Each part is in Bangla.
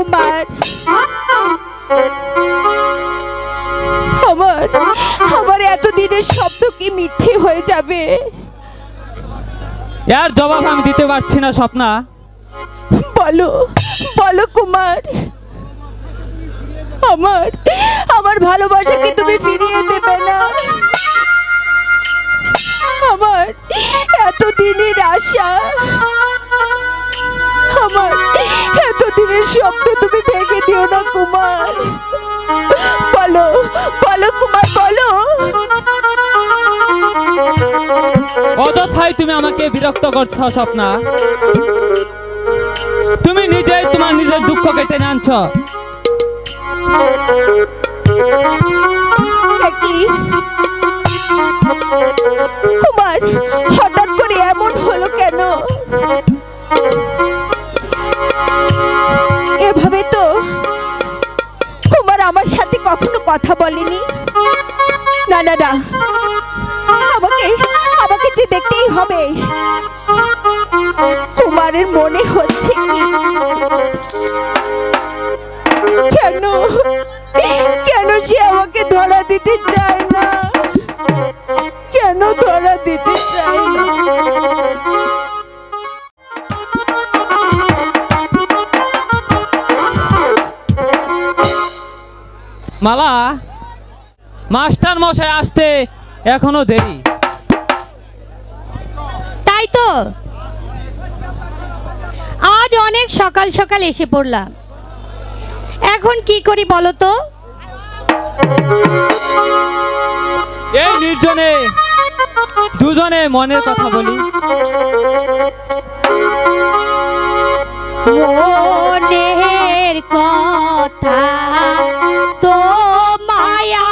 too much. আমার আমার এত দিনের শব্দ কি মিথ্যে হয়ে যাবে? यार जवाब हम দিতে পারছি না স্বপ্না। বলো বলো কুমার, আমার আমার ভালোবাসা কি তুমি ফিরিয়ে দেবে না? আমার এত দিনের আশা, আমার এত দিনের স্বপ্ন তুমি ভেঙে দিও না কুমার। বলো বলো কুমার বলো। অযথাই তুমি আমাকে বিরক্ত করছো স্বপ্না, তুমি নিজেই তোমার নিজের দুঃখ কেটে আনছ। কুমার হঠাৎ করে এমন হলো কেন? এভাবে তো কুমার আমার সাথে কখনো কথা বলেনি। না না না, আমাকে আমাকে যে দেখতেই হবে কুমারের মনে হচ্ছে কি। কেন কেন সে আমাকে ধরা দিতে চায় না? কেন ধরা দিতে চায় না? মালা, মাস্টার মশাই আসতে এখনো দেরি। তাই তো আজ অনেক সকাল সকাল এসে পড়লাম, এখন কি করি বলো তো? এই নির্জনে দুজনে মনের কথা বলি। মনের কথা তো মায়া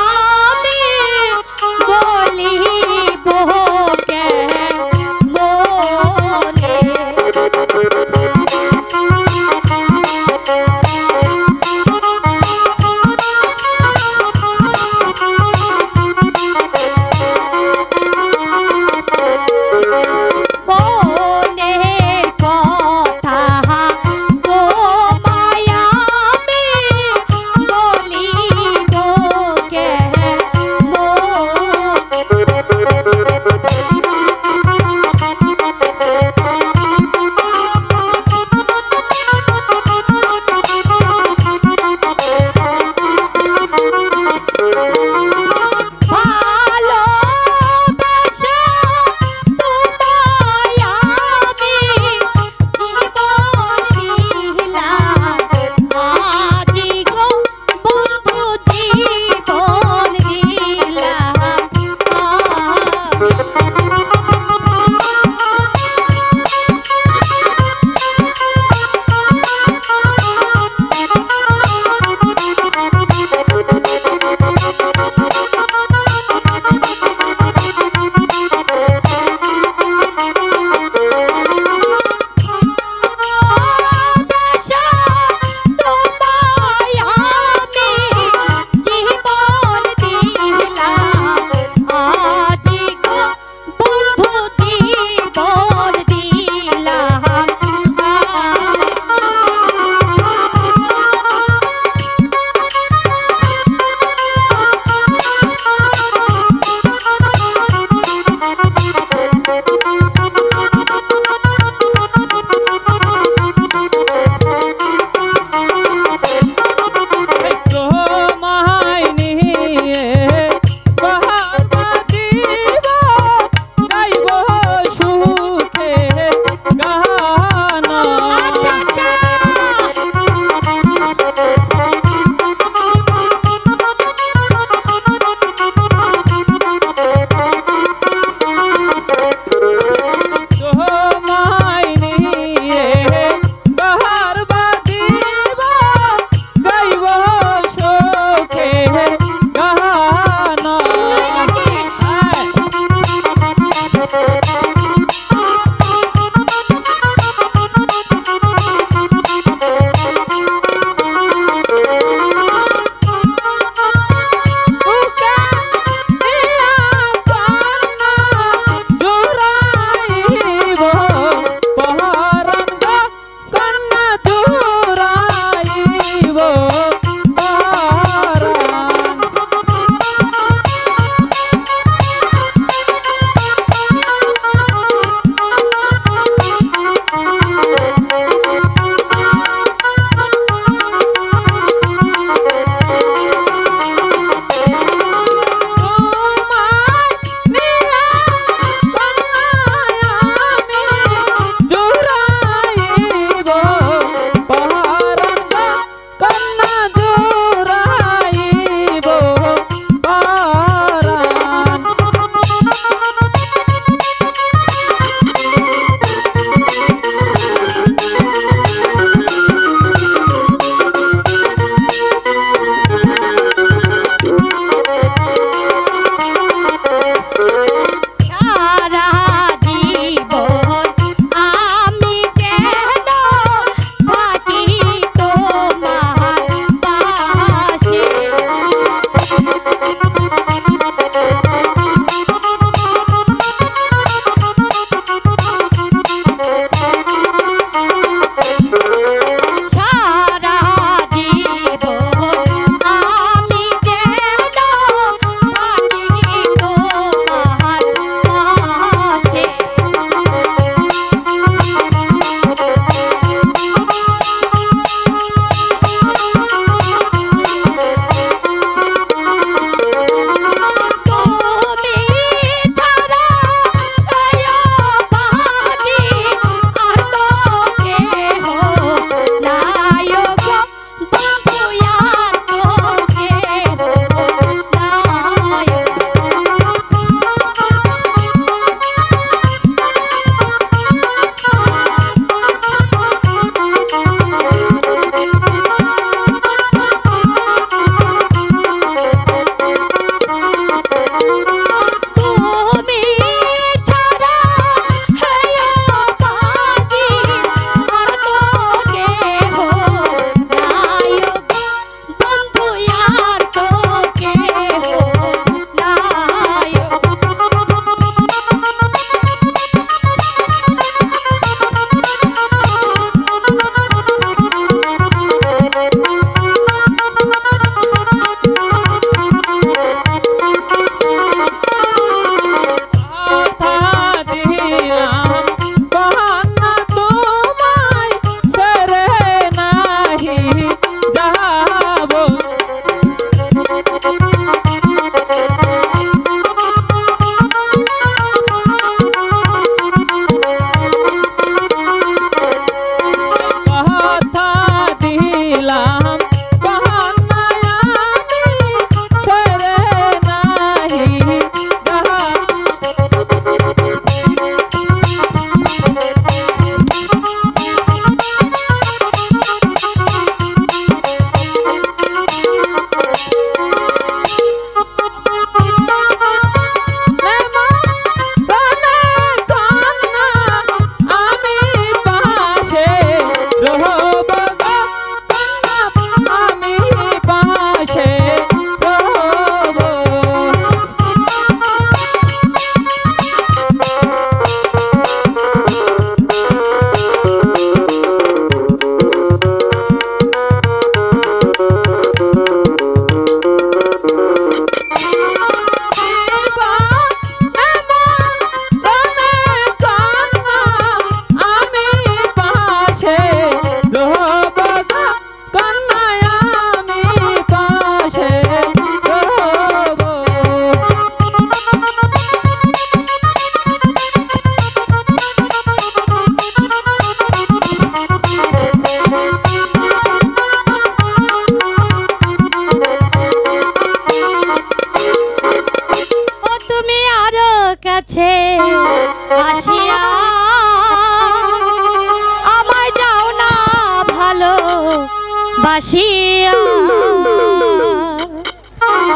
बासिया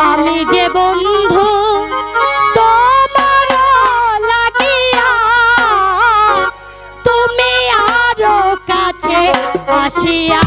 आमी जे बंधु तोमारो लागिया तुमी आरो काछे आसिया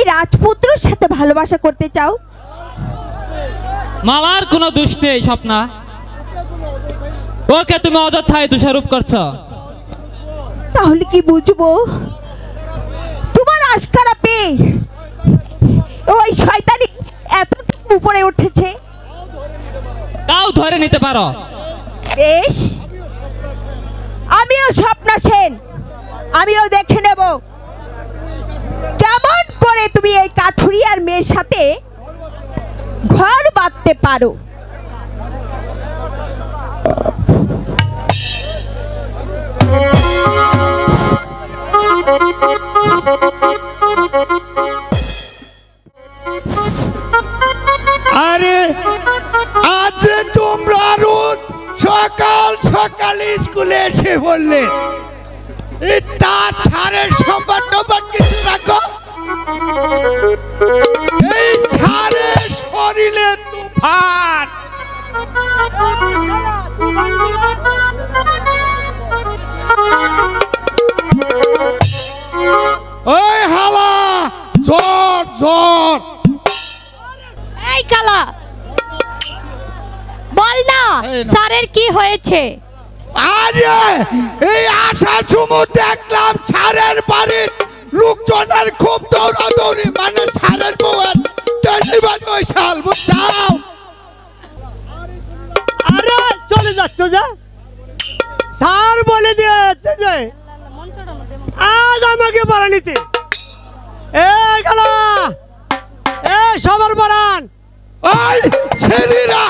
এই রাজপুত্রের সাথে ভালোবাসা করতে চাও? মামার কোনো দোষ নেই স্বপ্না, ওকে তুমি অযথায় দোষারোপ করছো। তাহলে কি বুঝবো তোমার আশকারা পেয়ে ওই শয়তানি এতটুকু উপরে উঠেছে? তাও ধরে নিতে পারো। বেশ, আমিও স্বপ্না সেন, আমিও দেখে নেব কেমন করে তুমি এই কাঠুরিয়ার মেয়ের সাথে ঘর বাঁধতে পারো। আরে আজ তোমরা রোজ সকাল সকাল স্কুলে এসে বললে এটা ছাড়ের সম্বাদ টম্বাদ কিছু রাখো, এই ছাড়ে শরীরে তুফান। ওই হালা জোর জোর, এই কালা বল না স্যারের কি হয়েছে? আরে এই আশার সময় দেখলাম স্যারের বাড়ির লোকজনের খুব দৌড়াদৌড়ি, মানে স্যারের বউয়ের টেলিভিশন ওই শাল বুঝাও। আরে চলে যাচ্ছ যা, স্যার বলে দিয়েছে যে আজ আমাকে বাড়ানিতে। এ গালা এ সবার বাড়ান, ওই ছেলেরা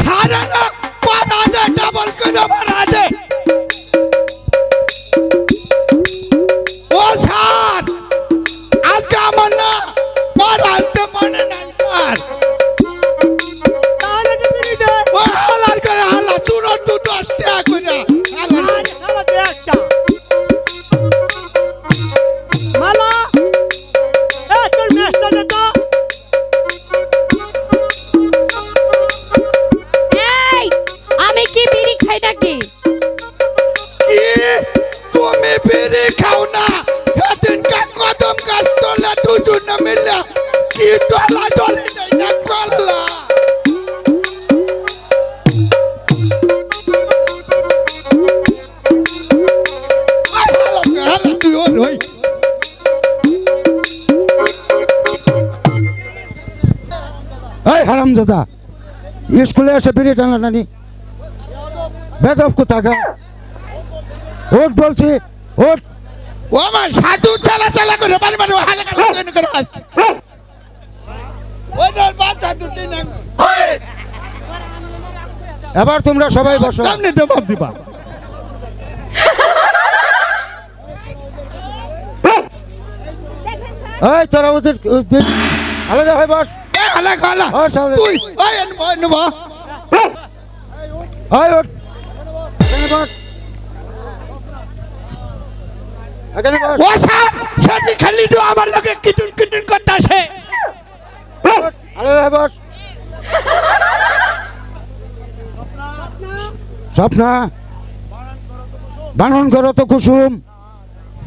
স্যারেরা বাড়ানে ডাবল করে বাড়ানে। ও স্যার আজকে আমার না বাড়াতে মনে নাই স্যার। তাহলে তুমি দে ও হালার করে হালা চুরো দু 10 টাকা করে হালা হালা দে একটা মালা। এ তোর মেশটা দে তো। এই আমি কি বিড়ি খাই নাকি? কি তুমি বিড়ি খাও না? এতদিন কা কদম গাছ তোলা দুজন মিলে কি ডলা ডলি নাই না কল্লা। আই হালা হালা তুই ওই হারামজাদা স্কুলে এসে বেরিয়ে টানা টানি বেদব কোথাকা। ওট বলছি ওট, ও আমার সাধু চালা চালা করে বাড়ি বাড়ি হালা হালা করে আস। ওদের বাচ্চা দুটি না হয়। এবার তোমরা সবাই বসো, সামনে দেবাব দিবা। এই তোরা ওদের আলাদা হয় বস। আলা গালা ও শালা তুই ওই এনবা আয় ওঠ এখানে বস। ও স্যার সাথে খালি তো আমার লগে কিটুন কিটুন করতাছে। আরে বস স্বপ্না, বানন করো তো কুসুম।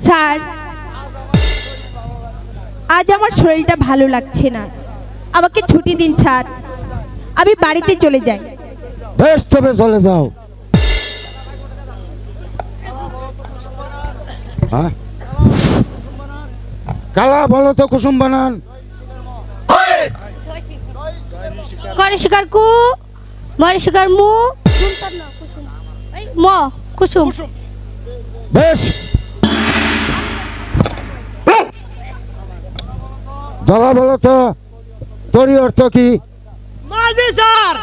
স্যার আজ আমার শরীরটা ভালো লাগছে না, আমাকে ছুটি দিন স্যার, আমি বাড়িতে চলে যাই। বেশ তবে চলে যাও। হ্যাঁ কালা বলো তো কুসুম বানান। করে শিকার কু মরে শিকার মু ম কুসুম। বেশ দলা বলো তো তোরই অর্থ কি? মাঝি স্যার।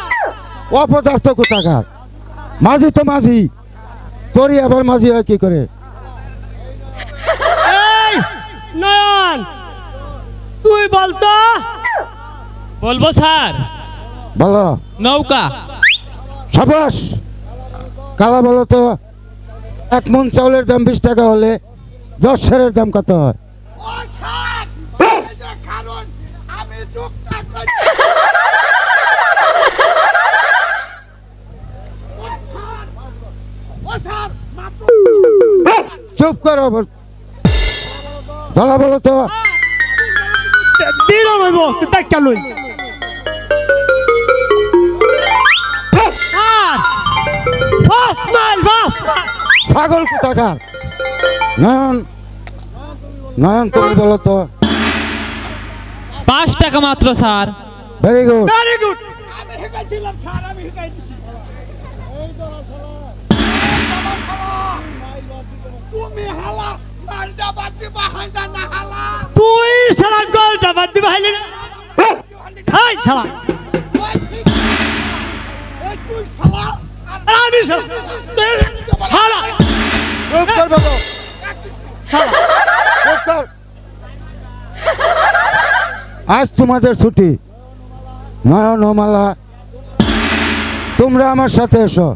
অপদার্থ কোথাকার, মাঝি তো মাঝি, তোরই আবার মাঝি হয় কি করে? এই নয়ন তুই বলতো। বলবো স্যার। বলো। নৌকা। সাবাস। কালা বলো তো এক মন চাউলের দাম 20 টাকা হলে 10 সেরের দাম কত হয়? চুপ করো। ধলা বলো তো ছাগল কোথাকার নয়ন নয়ন তুমি বলো তো 5 টাকা মাত্র sir very good very good আমি হেকাইছিলাম স্যার আমি হেকাইছি এই তো চলো তুমি হালা মালটা বাতি বাহানা না হালা তুই সারা গোলটা বাতি বাহিলি হাই শালা এই তুই শালা আমি শালা শালা চুপ কর বাবা শালা চুপ কর आज तुम्हारे छुट्टी नयन माला तुम्हारा एसो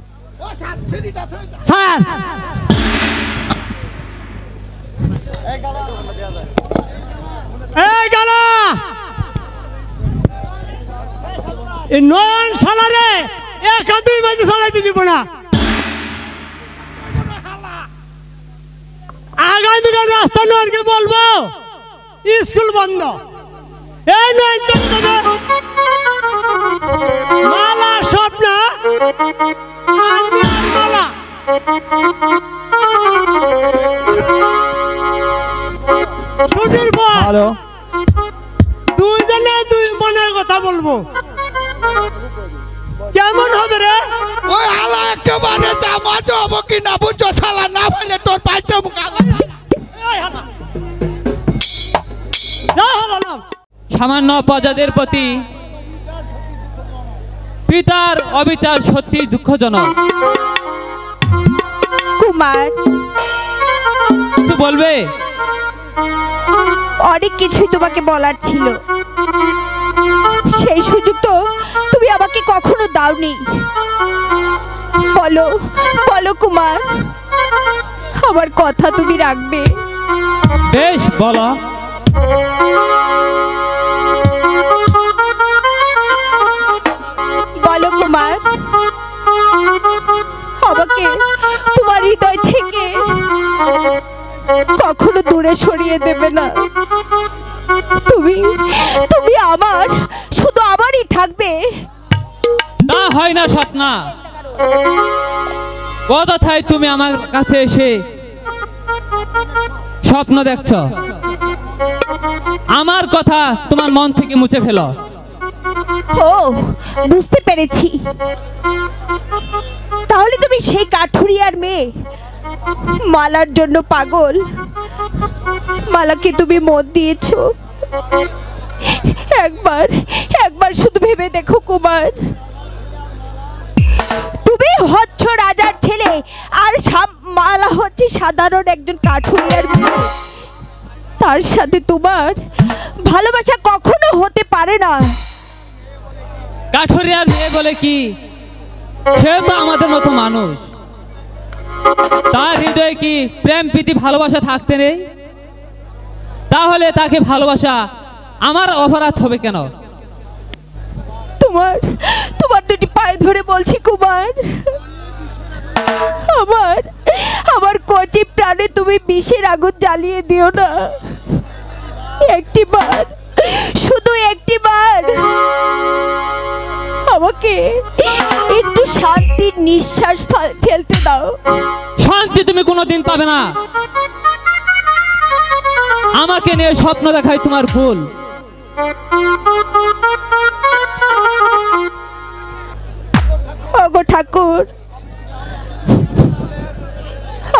नयन साला रे एक दुई बजे चलाते दीब ना आगामी रास्ता नयन के बोलो स्कूल बंद माला स्वप्न माला छुट्टी दूजने दुई मन कथा बोलो কেমন হবে রে ওই হালা একেবারে জামাজ হবে কি না বুঝছ শালা না বলে তোর পাইতে মুকালা এই হালা না হলো না सामान्य प्रजादेर प्रति पितार अविचार सत्य दुःखजनक कुमार तू बोलबे अनेक किछुई तोमाके बोलार छिलो सेई सुयोग तो तुमी आमाके कखनो दाओनी बोलो बोलो कुमार आमार कथा तुमी राखबे बेश बोलो कुमार আমাকে তোমার হৃদয় থেকে কখনো দূরে সরিয়ে দেবে না তুমি তুমি আমার শুধু আমারই থাকবে না হয় না স্বপ্না কোথায় তুমি আমার কাছে এসে স্বপ্ন দেখছো আমার কথা তোমার মন থেকে মুছে ফেলো বুঝতে পেরেছি তাহলে তুমি সেই কাঠুরিয়ার মেয়ে মালার জন্য পাগল মালাকে তুমি মন দিয়েছো একবার একবার শুধু ভেবে দেখো কুমার তুমি হচ্ছ রাজার ছেলে আর মালা হচ্ছে সাধারণ একজন কাঠুরিয়ার মেয়ে তার সাথে তোমার ভালোবাসা কখনো হতে পারে না কাঠুরিয়ার মেয়ে বলে কি সে তো আমাদের মতো মানুষ তার হৃদয়ে কি প্রেম প্রীতি ভালোবাসা থাকতে নেই তাহলে তাকে ভালোবাসা আমার অপরাধ হবে কেন তোমার তোমার দুটি পায়ে ধরে বলছি কুমার আমার আমার কচি প্রাণে তুমি বিষের আগুন জ্বালিয়ে দিও না একবার শুধু একবার আমাকে একটু শান্তির নিঃশ্বাস ফেলতে দাও শান্তি তুমি কোনোদিন পাবে না আমাকে নিয়ে স্বপ্ন দেখাই তোমার ভুল ওগো ঠাকুর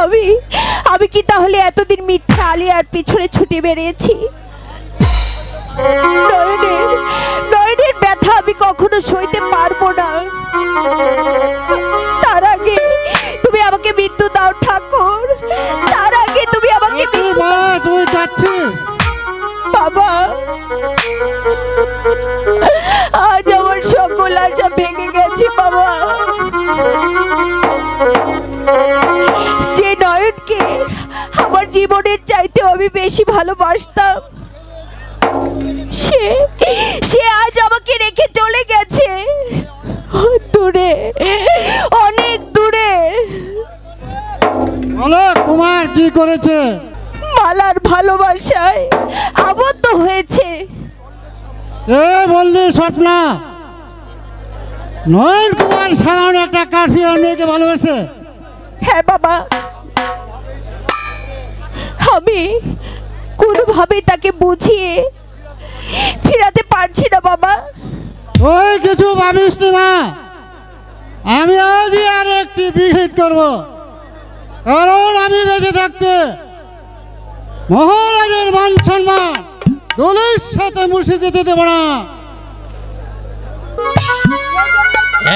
আমি আমি কি তাহলে এতদিন মিথ্যা আলিয়ার পিছনে ছুটে বেরিয়েছি নয়নের ব্যথা আমি কখনো সইতে পারবো না তার আগে তুমি আমাকে মৃত্যু দাও ঠাকুর তার আগে তুমি আমাকে মৃত্যু দাও তুই যাচ্ছিস বাবা আজ আমার সকল আশা ভেঙে গেছে বাবা যে নয়নকে আমার জীবনের চাইতে আমি বেশি ভালোবাসতাম সে আজ আমাকে রেখে চলে গেছে দূরে অনেক দূরে বলো কুমার কি করেছে মালার ভালোবাসায় আবদ্ধ হয়েছে स्वप्ना नयन कुमार साधारण একটা কাঠি আর মেয়েকে ভালোবাসে। হ্যাঁ বাবা, আমি কোনোভাবে তাকে বুঝিয়ে ফিরাতে পারছি না বাবা। ওই কিছু ভাবিস না মা, আমি আজ আর একটি বিহিত করব, কারণ আমি বেঁচে থাকতে মহারাজের মান সম্মান দলের সাথে মুর্শিদে দিতে পারব না।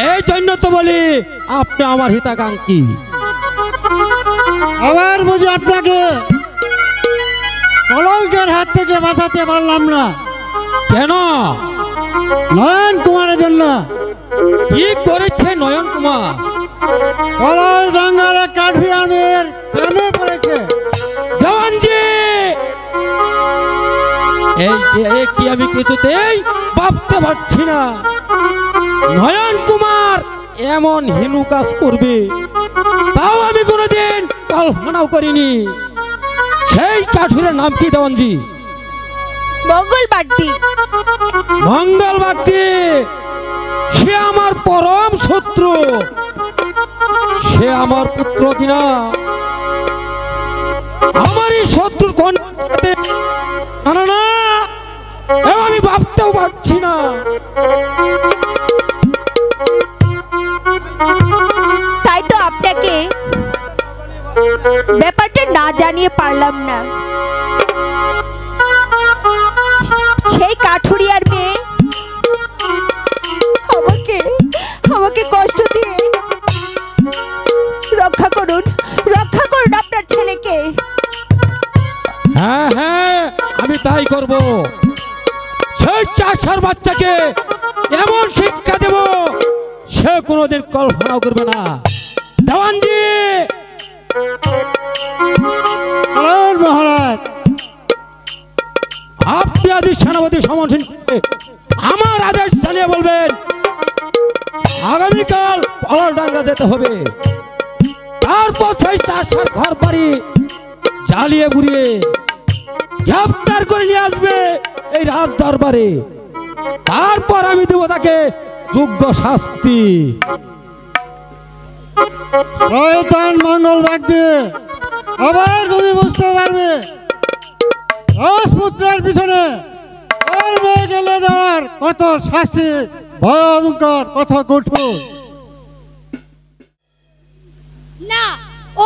এই জন্য তো বলি আপনি আমার হিতাকাঙ্ক্ষী। আবার বুঝি আপনাকে কলঙ্কের হাত থেকে বাঁচাতে পারলাম না। কেন? নয়ন কুমারের জন্য। কি করেছে নয়ন কুমার? কলঙ্ক ডাঙ্গার কাঠি আমের প্রেমে পড়েছে। দেওয়ানজি, এই যে কি আমি কিছুতেই ভাবতে পারছি না নয়ন কুমার এমন হিনু কাজ করবে, তাও আমি কোনোদিন কল্পনাও করিনি। সেই কাঠুরের নাম কি দেওয়ানজি? মঙ্গলবাগদি। মঙ্গলবাগদি, সে আমার পরম শত্রু। সে আমার পুত্র কিনা আমারই শত্রুর কণ্ঠে না না আমি ভাবতেও পারছি না। তাই তো আপনাকে ব্যাপারটা না জানিয়ে পারলাম না। সেই কাঠুরিয়ার মেয়ে আমাকে আমাকে কষ্ট দিয়ে রক্ষা করুন, রক্ষা করুন আপনার ছেলেকে। হ্যাঁ হ্যাঁ, আমি তাই করব। সেই চাষার বাচ্চাকে এমন শিক্ষা দেব সে কোনোদিন কল্পনাও করবে না। দেওয়ানজি, মহারাজ আপনি আদি সেনাপতি সমন সিংকে আমার আদেশ জানিয়ে বলবেন আগামীকাল পলডাঙ্গা যেতে হবে। তারপর সেই চাষার ঘর বাড়ি জ্বালিয়ে গুড়িয়ে গ্রেফতার করে নিয়ে আসবে এই রাজ দরবারে। তারপর আমি দেব তাকে যোগ্য শাস্তি। শয়তান মঙ্গলবাগদি, আবার তুমি বুঝতে পারবে রাজপুত্রের পিছনে আর মেয়ে গেলে দেওয়ার কত শাস্তি ভয়ঙ্কর, কত কঠোর। না,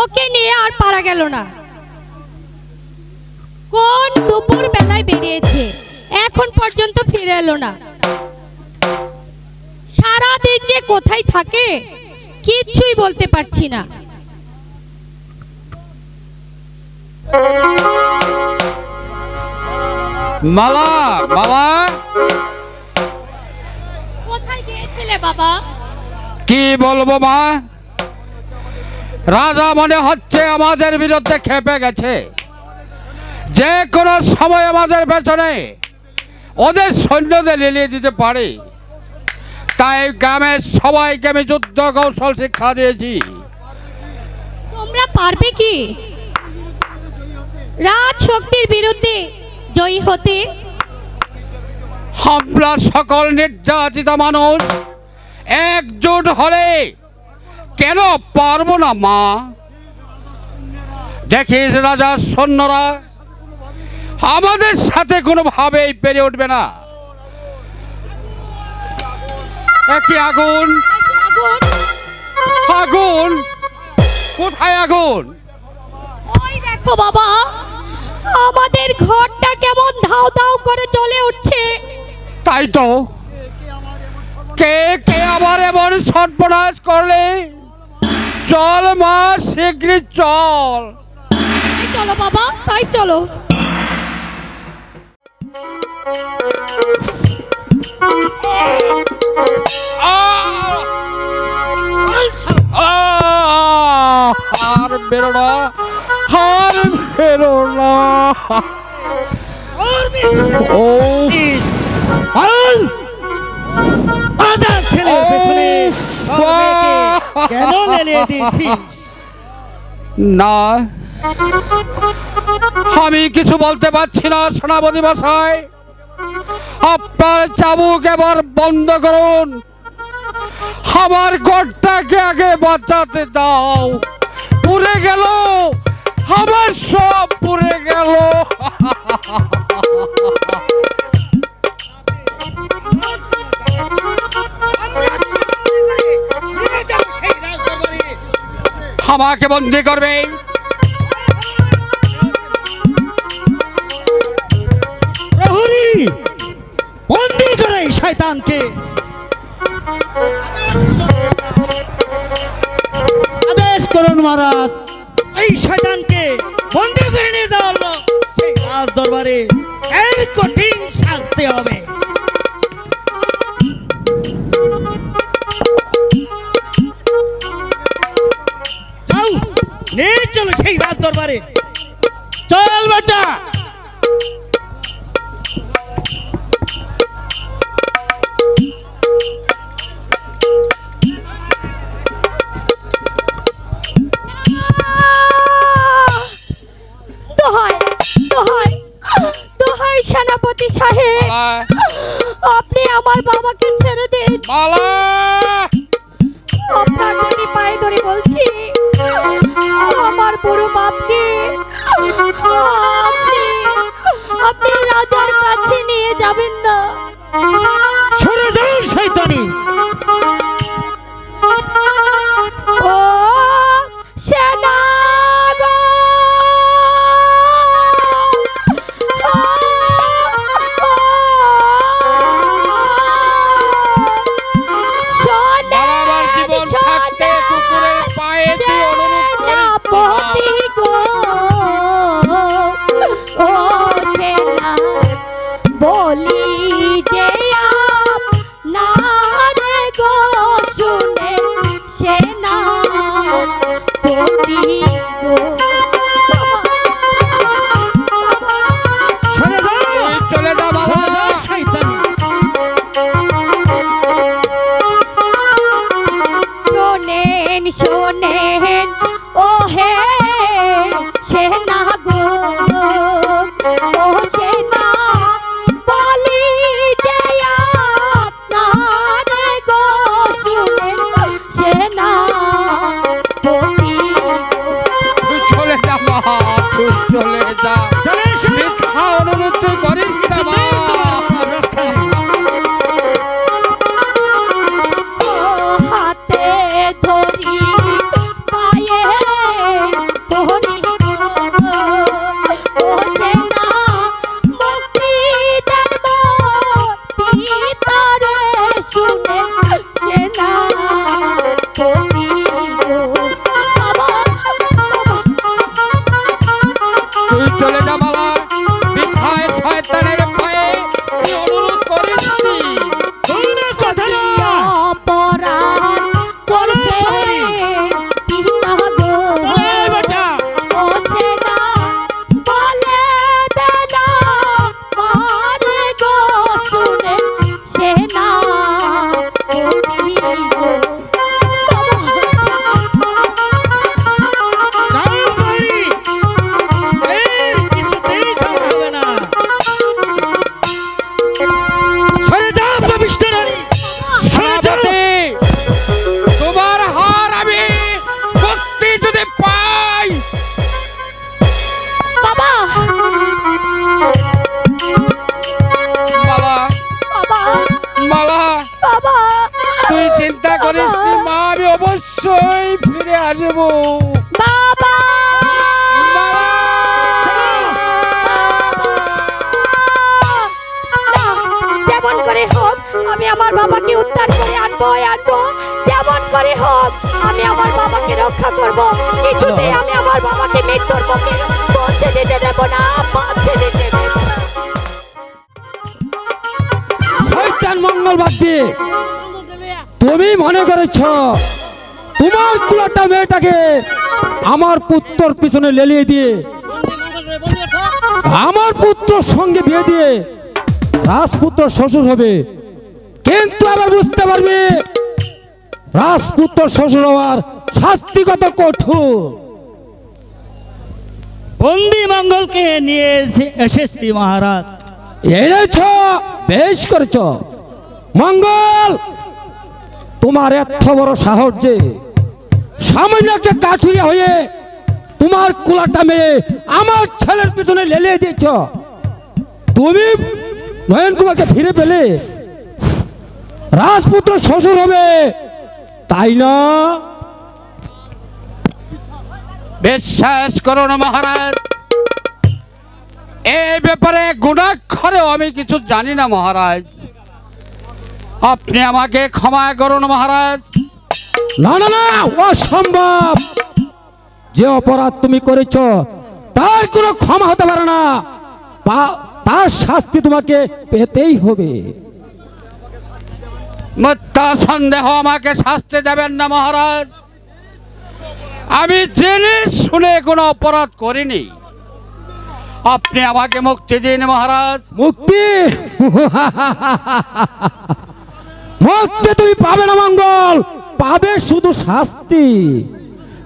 ওকে নিয়ে আর পারা গেল না। কোন দুপুর বেলায় বেরিয়েছে, এখন পর্যন্ত ফিরে এলো না। সারাদিন যে কোথায় থাকে কিচ্ছুই বলতে পারছি না। মালা, বাবা কোথায় গিয়েছিলে বাবা? কি বলবো মা, রাজা মনে হচ্ছে আমাদের বিরুদ্ধে খেপে গেছে। যে কোনো সময় আমাদের পেছনে ওদের সৈন্যদের লেলিয়ে দিতে পারে। তাই গ্রামের সবাইকে আমি যুদ্ধ কৌশল শিক্ষা দিয়েছি। তোমরা পারবে কি রাজ শক্তির বিরুদ্ধে জয়ী হতে? আমরা সকল নির্যাতিত মানুষ একজোট হলে কেন পারবো না মা? দেখিস রাজার সৈন্যরা আমাদের সাথে কোনোভাবেই পেরে উঠবে না। একই আগুন, আগুন কোথায়? আগুন ওই দেখো বাবা, আমাদের ঘরটা কেমন ধাও ধাও করে চলে উঠছে। তাই তো, কে কে আবার এমন সর্বনাশ করলে? চল মা, শীঘ্রই চল। চলো বাবা, তাই চলো। আর বেরো না, আর বেরো না। ও কেন লেলিয়ে দিয়েছিস? না, আমি কিছু বলতে পারছি না সেনাপতি মশাই। আপনার চাবুক এবার বন্ধ করুন, আমার ঘরটাকে আগে বাঁচাতে দাও। পুড়ে গেল আমার সব, পুড়ে গেল। আমাকে বন্দী করবে, বন্দী করে এই শয়তানকে। আদেশ করুন মহারাজ, এই শয়তানকে বন্দী করে নিয়ে যাওয়া হলো সেই রাজ দরবারে, এর কঠিন শাস্তি হবে। চলো সেই রাজ দরবারে, চল বাচ্চা। দোহাই সেনাপতি সাহেব, আপনি আমার বাবাকে ছেড়ে দিন। আপনার দুটি পায়ে ধরে বলছি, আমার বুড়ো বাপকে আপনি রাজার কাছে নিয়ে যাবেন না। সরে যাও শয়তানি। ও সেনা, बोली जे आप नारे गो सुने सेना पोती गो। चले जा बाबा, शोनेन शोनेन ओ हे सेना गो ओ सेना তুমি মনে করেছ তোমার কুলাটা মেয়েটাকে আমার পুত্রর পিছনে লেলিয়ে দিয়ে আমার পুত্রর সঙ্গে বিয়ে দিয়ে রাজপুত্র শ্বশুর হবে, কিন্তু আবার বুঝতে পারবে রাজপুত্র শ্বশুর হওয়ার শাস্তি কত কঠোর। বন্দি মঙ্গলকে নিয়ে এসেছি মহারাজ, ये छो बेश कर छो मंगल तुम्हारे एत बड़ साहस जे सामान्य एक काठुरिया हुए तुम्हार कुलाटा मेरे आमार छेलेर पिछने लेले दिएछो तुमी नयन कुमारके फिरे पेले राजपुत्र शशुर होबे ताई ना विश्वास करो ना महाराज ए बेपारे गुणाक्षरे आमी किछु जानि ना महाराज आपनि आमाके क्षमा करुन महाराज ना ना ना असम्भव जे अपराध तुमी करेছো तार কোনো ক্ষমা হতে পারে না তার শাস্তি তোমাকে পেতেই হবে মত্তা সন্দেহ আমাকে শাস্তি দেবেন না মহারাজ আমি জেনে শুনে কোনো অপরাধ করিনি আপনি আমাকে মুক্তি দিন মহারাজ মুক্তি মুক্তি তুমি পাবে না মঙ্গল পাবে শুধু শাস্তি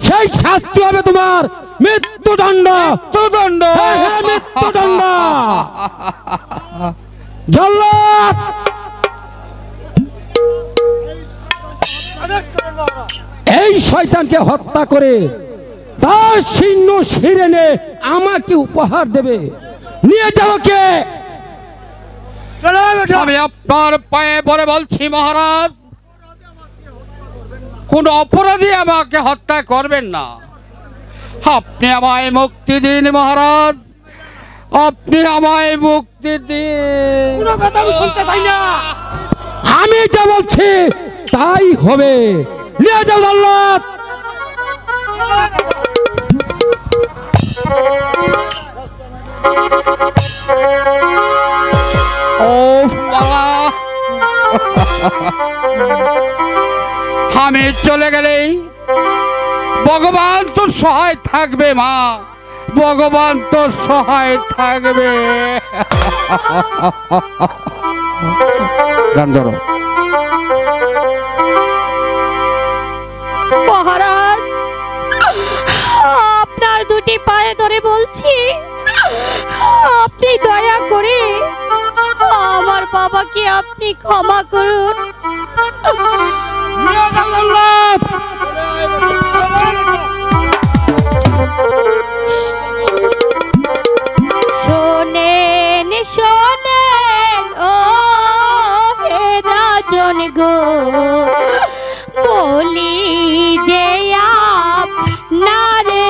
সেই শাস্তি হবে তোমার মৃত্যুদণ্ড মৃত্যুদণ্ড মৃত্যুদণ্ড জল্লাদ এই শয়তানকে হত্যা করে তার সিংহ ছিঁড়ে নিয়ে আমাকে উপহার দেবে নিয়ে যাও কে আমি আপনার পায়ে পড়ে বলছি মহারাজ কোন অপরাধী আমাকে হত্যা করবেন না আপনি আমায় মুক্তি দিন মহারাজ আপনি আমায় মুক্তি দিন কোনো কথা আমি শুনতে চাই না আমি যা বলছি তাই হবে নিয়ে যাও আল্লাহ ও আল্লাহ আমি চলে গেলে ভগবান তোর সহায় থাকবে মা ভগবান তোর সহায় থাকবে মহারাজ আপনার দুটি পায়ে ধরে বলছি আপনি দয়া করে আমার বাবাকে আপনি ক্ষমা করুন শোনেন শোনেন ও হে রাজন গো বলি যে আপনারে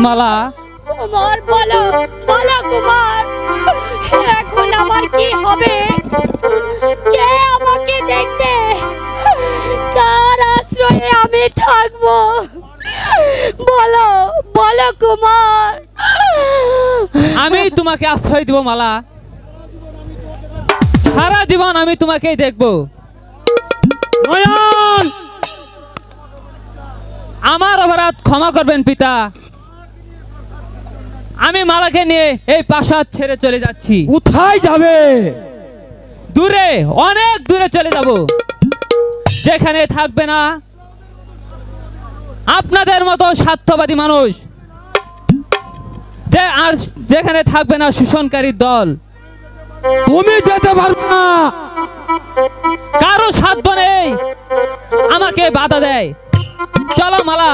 माला कुमार बोलो बोलो कुमार এখন আমার কি হবে কে আমাকে দেখবে কার আশ্রয়ে আমি থাকব বলো বলো কুমার আমি তোমাকে আশ্রয় দেব মালা সারা জীবন আমি তোমাকেই দেখব নয়ন আমার অপরাধ ক্ষমা করবেন পিতা আমি মালাকে নিয়ে এই প্রাসাদ ছেড়ে চলে যাচ্ছি কোথায় যাবে দূরে অনেক দূরে চলে যাব যেখানে থাকবে না আপনাদের মতো স্বার্থবাদী মানুষ যে আর যেখানে থাকবে না শোষণকারী দল তুমি যেতে পারবে না কারো সাধ্য নেই আমাকে বাধা দেয় চলো মালা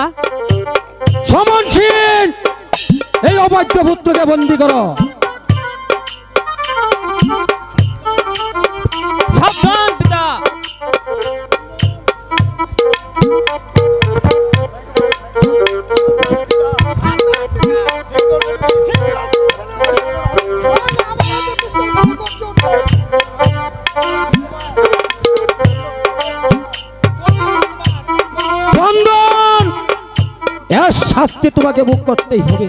সমনসীন এই অবাধ্য পুত্রকে বন্দী করো সাবধান পিতা চন্দন এর শাস্তি তোমাকে ভোগ করতেই হবে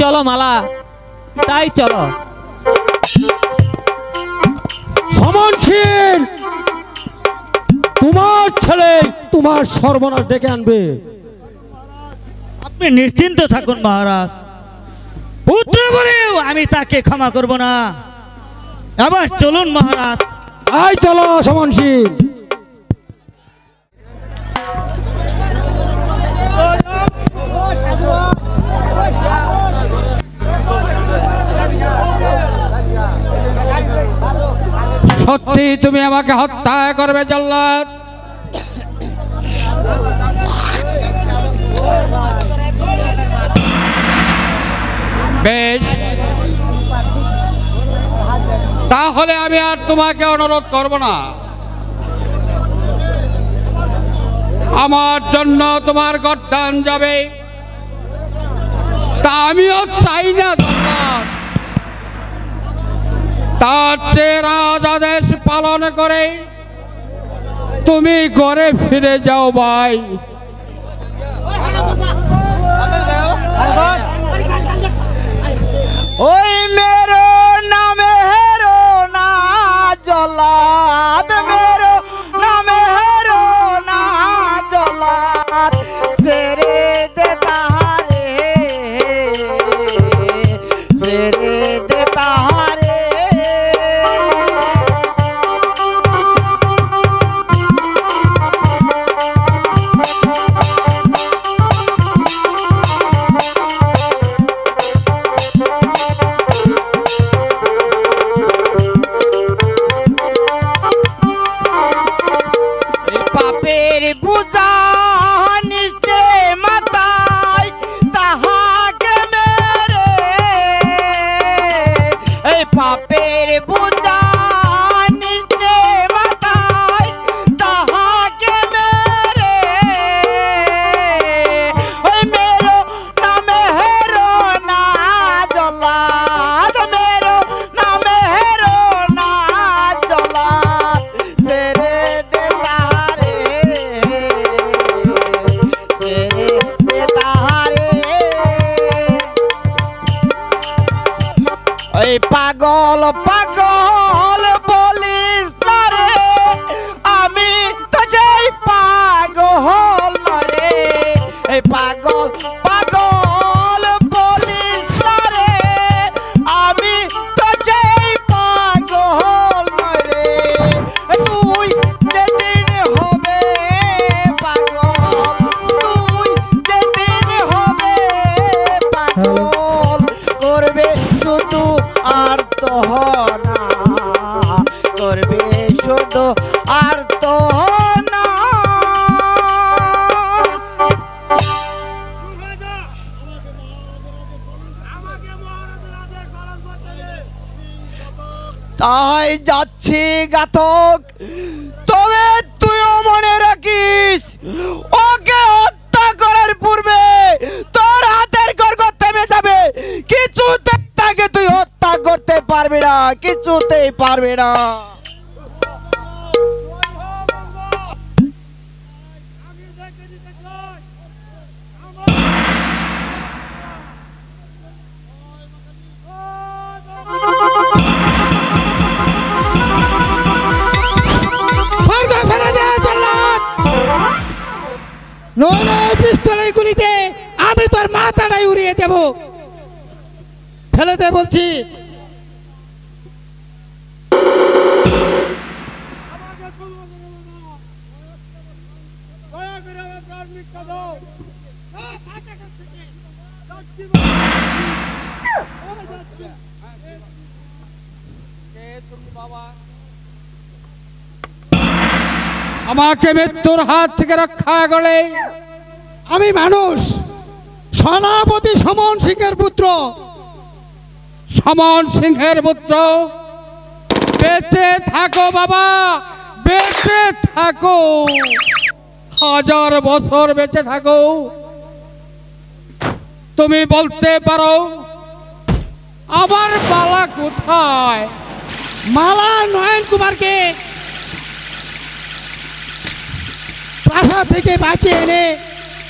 चलो माला ताई चलो समनशील तुम्हार छेले तुम्हार सर्वनाश डेके आनबे अपनी निश्चिंत थाकुन महाराज पुत्र बनेও আমি তাকে ক্ষমা করব না আবার চলুন মহারাজ আই চলো সমনশীল সত্যি তুমি আমাকে হত্যা করবে জল্লাদ বেশ তাহলে আমি আর তোমাকে অনুরোধ করব না আমার জন্য তোমার গর্দান যাবে তা আমিও চাই না তার চেয়ে রাজ আদেশ পালন করে তুমি ঘরে ফিরে যাও ভাই ওই মেরো না মেরো না জলাদ মেরো না মেরো না জলাদ সেরে দে তাহারে সেরে দে তাহারে पागल बोलिस रे आमी तुझे पागल रे पागल पागल बोलिस रे आमी तुझे पागल रे तू जेदिन होबे पागल तू जेदिन होबे पागल करबे शुधु आर ना करबे शुद्ध आर तो ना ताई जाच्छी गाथक तबे तुई मने राखिस ओके हत्या करार पूर्वे तोर हाथेर गर्ग थेमे जाबे किछुते ताके तुई करते पारबे ना किछुतेई पारबे ना पिस्तलेर गुलिते आमी तोर माथाटाई उड़िये देबो फेले दे बोलछि मृत्युर हाथ से रक्षा करे मानुष सेनापति समन सिंहेर पुत्र बेचे थाको बाबा बेचे थाको हजार बछर बेचे थाको तुमी बोलते पारो आबार बाला कोथाय माला नयन कुमार के प्रासा थेके बाँचिये एने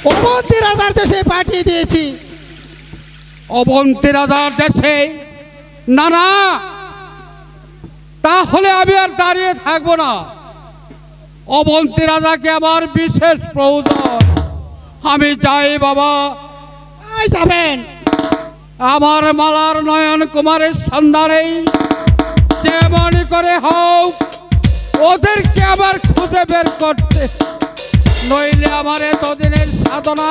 अवंती राजार देशे पाठिये दियेछि अवंती राजार देशे ना ना ताहले आमि आर दाड़िये थाकबो ना अवंती राजाके आमार विशेष प्रयोजन आमि जाई बाबा आइ जाबेन आमार मालार नयन कुमारेर सन्धाने जेमनि करे होक ओदेरके आमार खुदे बेर करते नइले आमार एतदिनेर साधना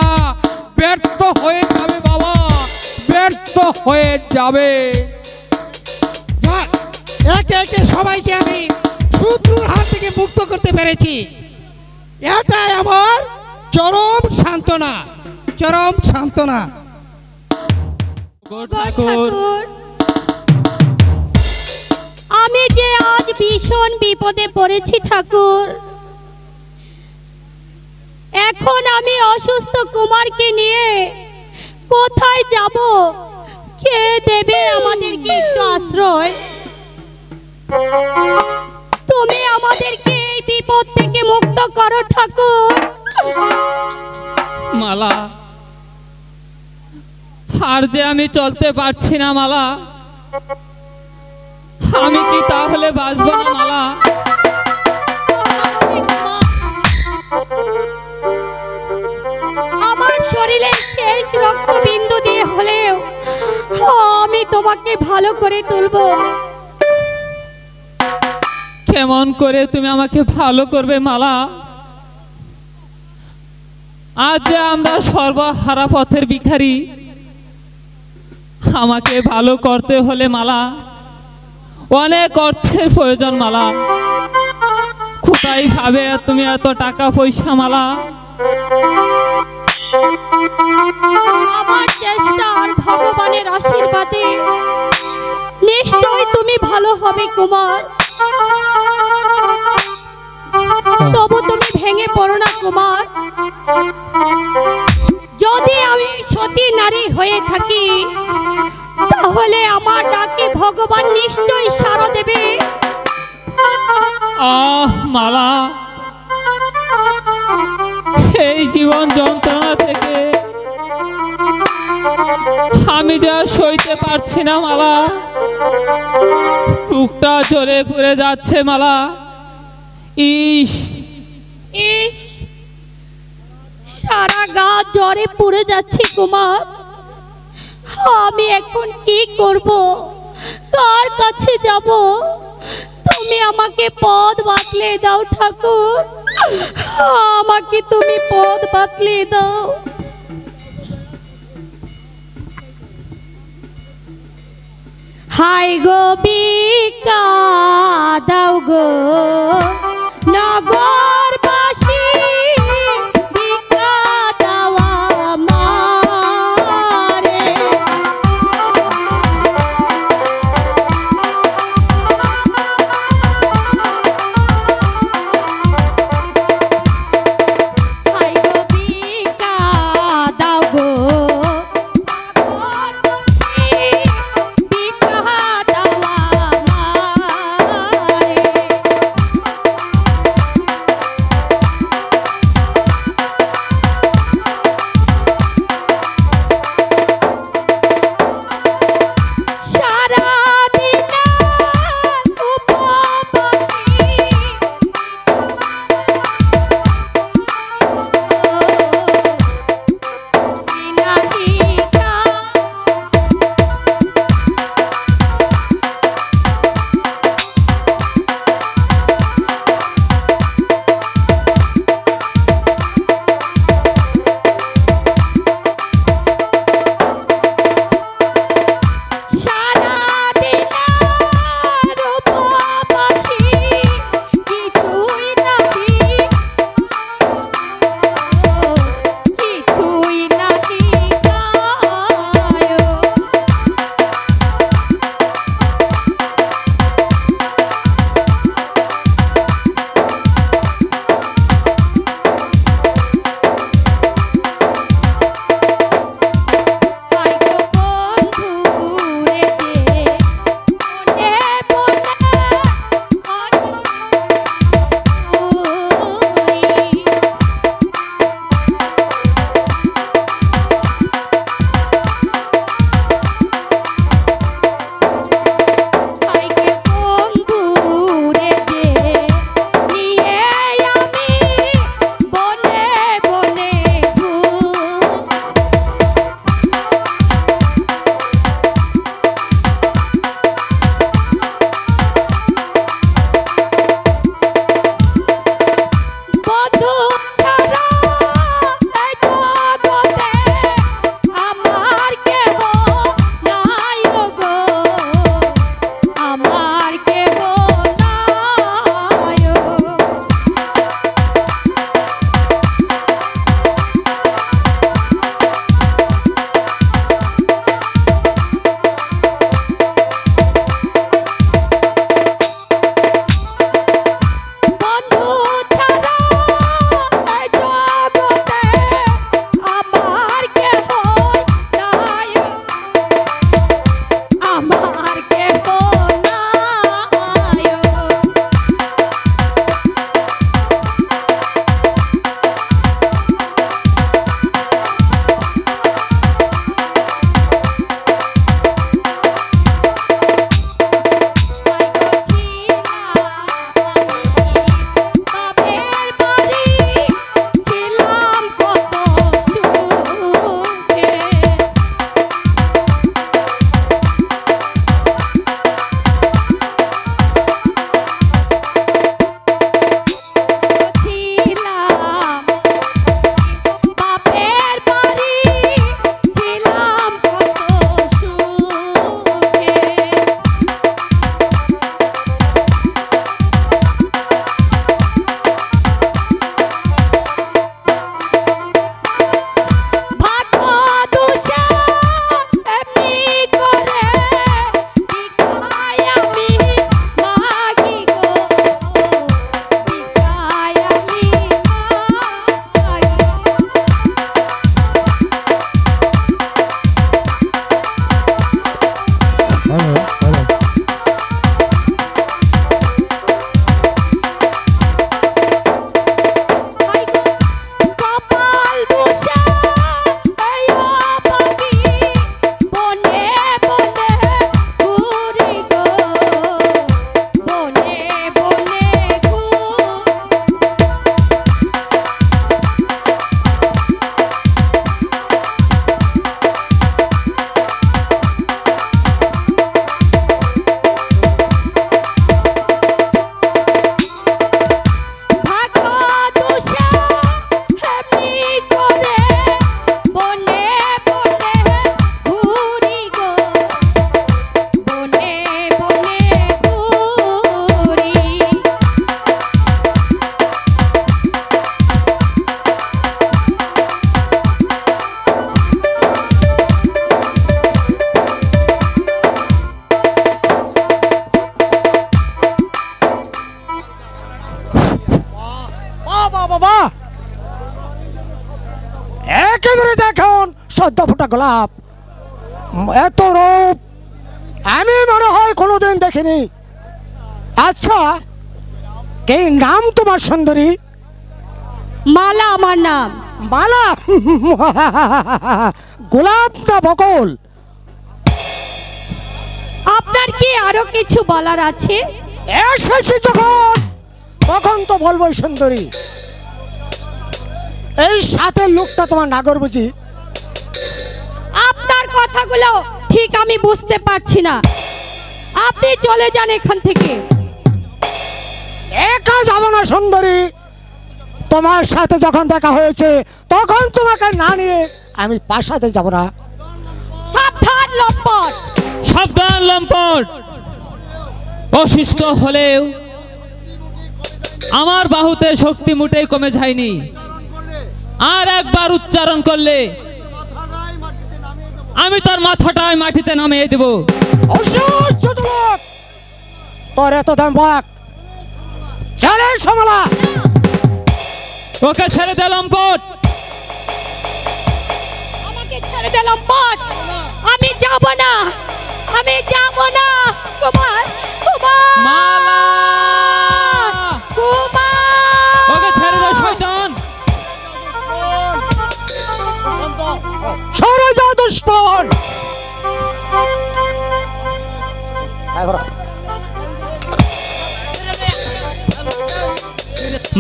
व्यर्थ हये जाबे बाबा व्यर्थ हये जाबे एके एके सबाइके आमि शत्रुर हात थेके मुक्त करते पेरेछि एटाई आमार चरम सान्त्वना मुक्त करो ठाकुर माला आर जे आमी चलते पारछि ना माला आमी कि ताहले बाजबो ना माला आमार शरीरे शेष रक्त बिंदु दिये होलेओ आमी तोमाके भालो करे तुलबो केमन करे तुमी आमाके भालो करबे माला आज जे आमरा सर्वहारा पथेर भिखारी আমাকে ভালো করতে হলে মালা অনেক অর্থের প্রয়োজন মালা কোথায় পাবে তুমি এত টাকা পয়সা মালা আমার চেষ্টা আর ভগবানের আশীর্বাদে নিশ্চয় তুমি ভালো হবে কুমার তবু তুমি ভেঙে পড়ো না কুমার যদি আমি সতী নারী হয়ে থাকি তাহলে আমার ডাকে ভগবান নিশ্চয়ই সাড়া দেবে আহ মালা এই জীবন যন্ত্রণা থেকে আমি যা সইতে পারছি না মালা টুকটা জলে পড়ে যাচ্ছে মালা। ইস ইস সারা গা জলে পড়ে যাচ্ছে কুমার, আমি এখন কি করব, কার কাছে যাব? তুমি আমাকে পথ বাতলে দাও ঠাকুর, আমাকে তুমি পথ বাতলে দাও। হাই গো বিকা দাও গো নগর বাসী देखुन सद्य फोटा गोलाप एत रूप आमी मने हय कोनोदिन देखिनी। अच्छा के नाम तुम्हार सुंदरी? माला आमार नाम। माला गोलाप ना बकुल? আপনার কি আরো কিছু বলার আছে? এসেছি যখন তখন তো বলবই সুন্দরী। এই সাথে লোকটা তোমার নাগর বুঝি? আপনার কথাগুলো ঠিক আমি বুঝতে পারছি না, আপনি চলে যান এখান থেকে। একা যাব না সুন্দরী, তোমার সাথে যখন দেখা হয়েছে তখন তোমাকে না নিয়ে আমি পাশাতে যাব না। সাবধান লম্পট। সাবধান লম্পট। অসুস্থ হলেও আমার বাহুতে শক্তি মোটেই কমে যায়নি, আর একবার উচ্চারণ করলে আমি তার মাথাটাই মাটিতে নামিয়ে দেব। তোর এত দাম ভাগ চলে সমলা, ওকে ছেড়ে দে লম্পট। আমাকে ছেড়ে দে লম্পট, আমি যাব না, আমি যাব না। কুমার কুমার মালা কুমার, ওকে ছেড়ে দে শয়তান। সরে যা দুশমন।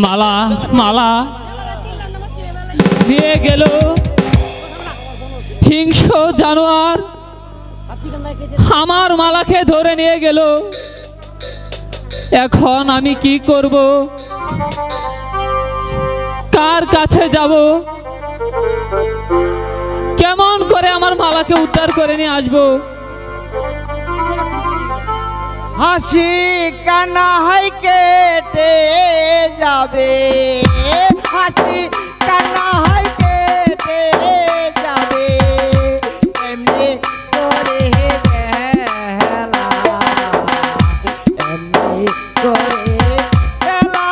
মালা মালা নিয়ে গেল হিংস্র জানোয়ার, আমার মালাকে ধরে নিয়ে গেল। এখন আমি কি করব? কার কাছে যাব? কেমন করে আমার মালাকে উদ্ধার করে নিয়ে আসব? হাসি কানা হাই কেটে যাবে, হাসি কানা হাই কেটে যাবে, এমনি করে খেলা, এমনি করে খেলা।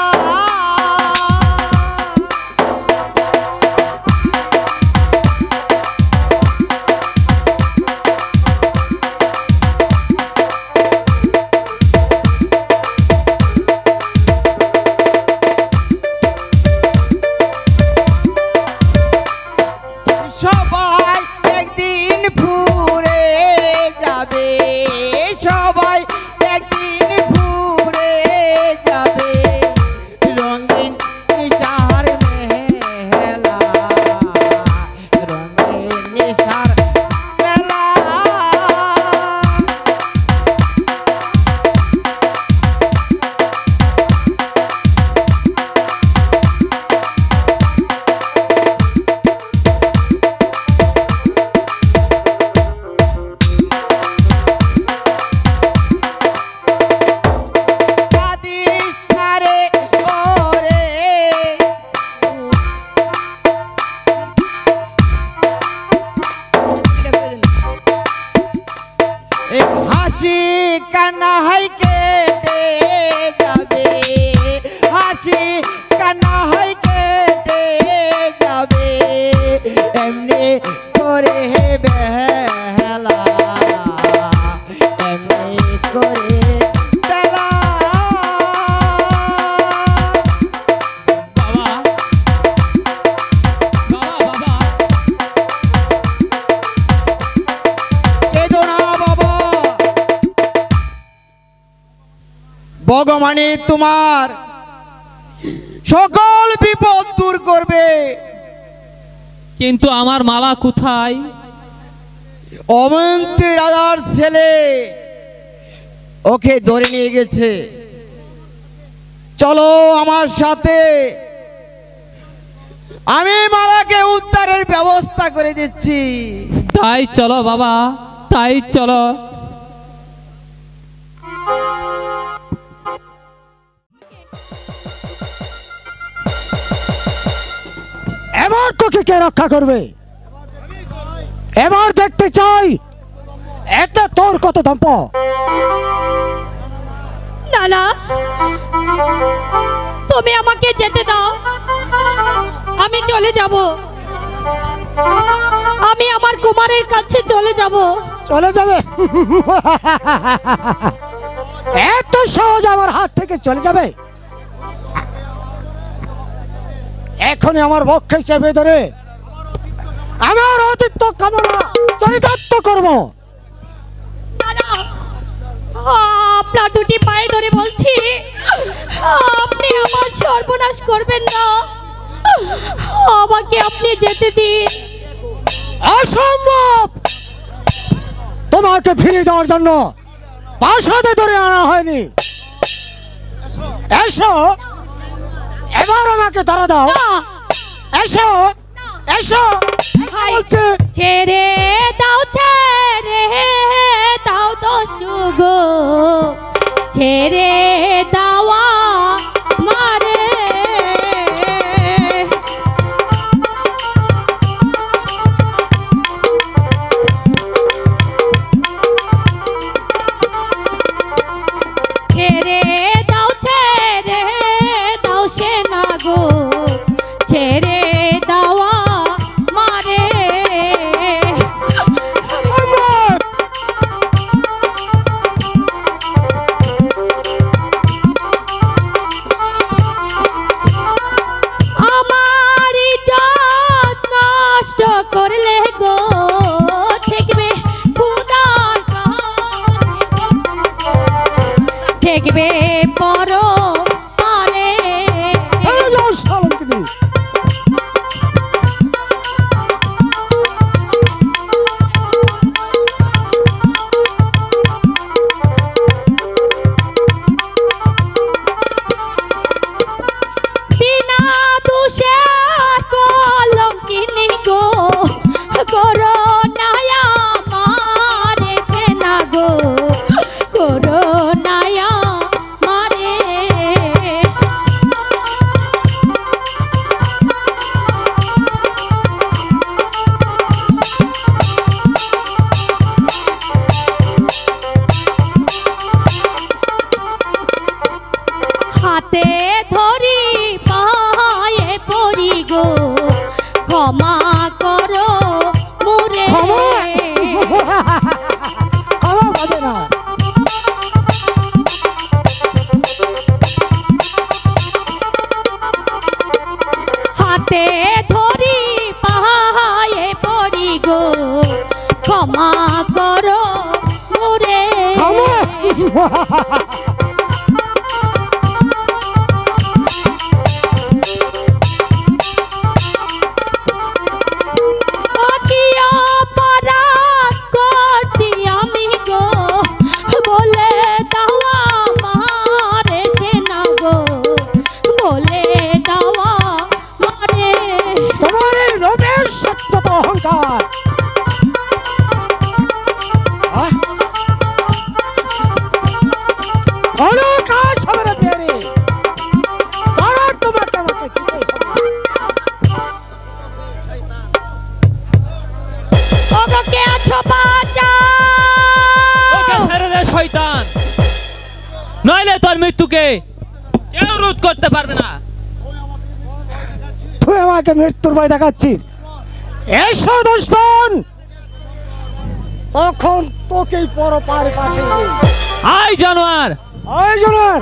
ভগবানে তোমার সকল বিপদ দূর করবে, কিন্তু আমার মালা কোথায়? অমন্তি রাজার ছেলে ওকে ধরে নিয়ে গেছে। চলো আমার সাথে, আমি মালাকে উদ্ধারের ব্যবস্থা করে দিচ্ছি। তাই চলো বাবা, তাই চলো। এবার তোকে কে রক্ষা করবে? এবার দেখতে চাই এটা তোর কত দম্প। না না, তুমি আমাকে যেতে দাও, আমি চলে যাব। আমি আমার কুমারের কাছে চলে যাব। চলে যাবে? এত সহজ আমার হাত থেকে চলে যাবে? এখনই আমার বক্ষে চেপে ধরে আমার অতীত কামনা চরিতার্থ করব। আপনার দুটি পায়ে ধরে বলছি, আপনি আমার সর্বনাশ করবেন না, আমাকে আপনি যেতে দিন। অসম্ভব, তোমাকে ফিরে দেওয়ার জন্য পাশাতে ধরে আনা হয়নি। এসো, এবার আমাকে ধরা দাও। এসো এসো, ছেড়ে দাও, ছেড়ে দাও দস্যু গো, ছেড়ে দাওয়া মারে। মৃত্যুর ভয় দেখাচ্ছি। এসো দুশমন, তখন তোকে পরপারে পাঠিয়ে দেই। আয় জানোয়ার, আয় জানোয়ার।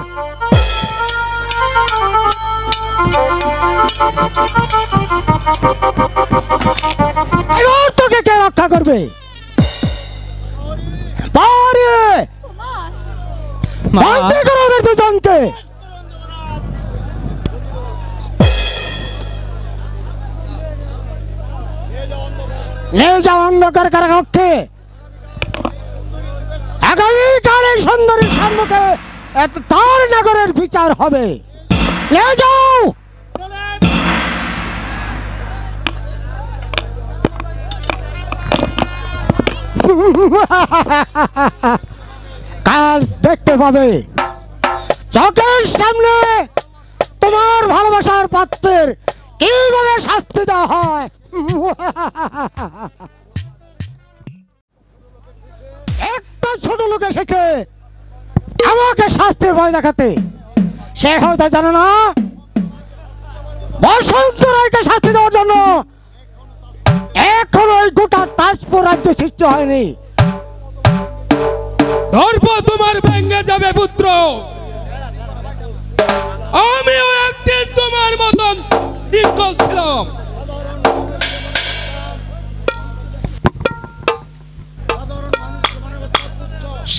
এবার তোকে কে রক্ষা করবে? পারে মানছে করো দুজনকে। অন্ধকার কারাকক্ষে আগামীকালের সুন্দরীর সম্মুখে তার নগরের বিচার হবে। নিয়ে যাও। কাল দেখতে পাবে চোখের সামনে তোমার ভালোবাসার পাত্রের কিভাবে শাস্তি দেওয়া হয়। একটা ছোট লোক এসেছে আমাকে শাস্তির ভয় দেখাতে। সে হয়তো জানে না বসন্ত রায়কে শাস্তি দেওয়ার জন্য गोटा ताजपुर राज्य सृष्टि हयनि धर्म तुम्हार भेंगे जाबे पुत्र आमिও একদিন তোমার মতন নিকল ছিলাম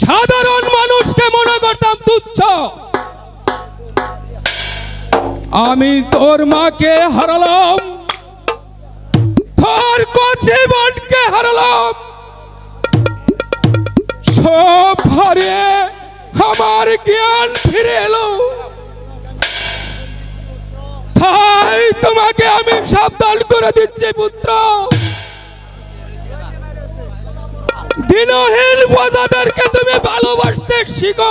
সাধারণ মানুষকে মনে করতাম তুচ্ছ আমি তোর মাকে হারালাম তোর জীবনকে হারালাম সব হারিয়ে আমার জ্ঞান ফিরে এলো हाय तुम्हें आमी सावधान कर दिच्छी पुत्र दिनहीन बोझादेरके तुमी भालोबासते शिखो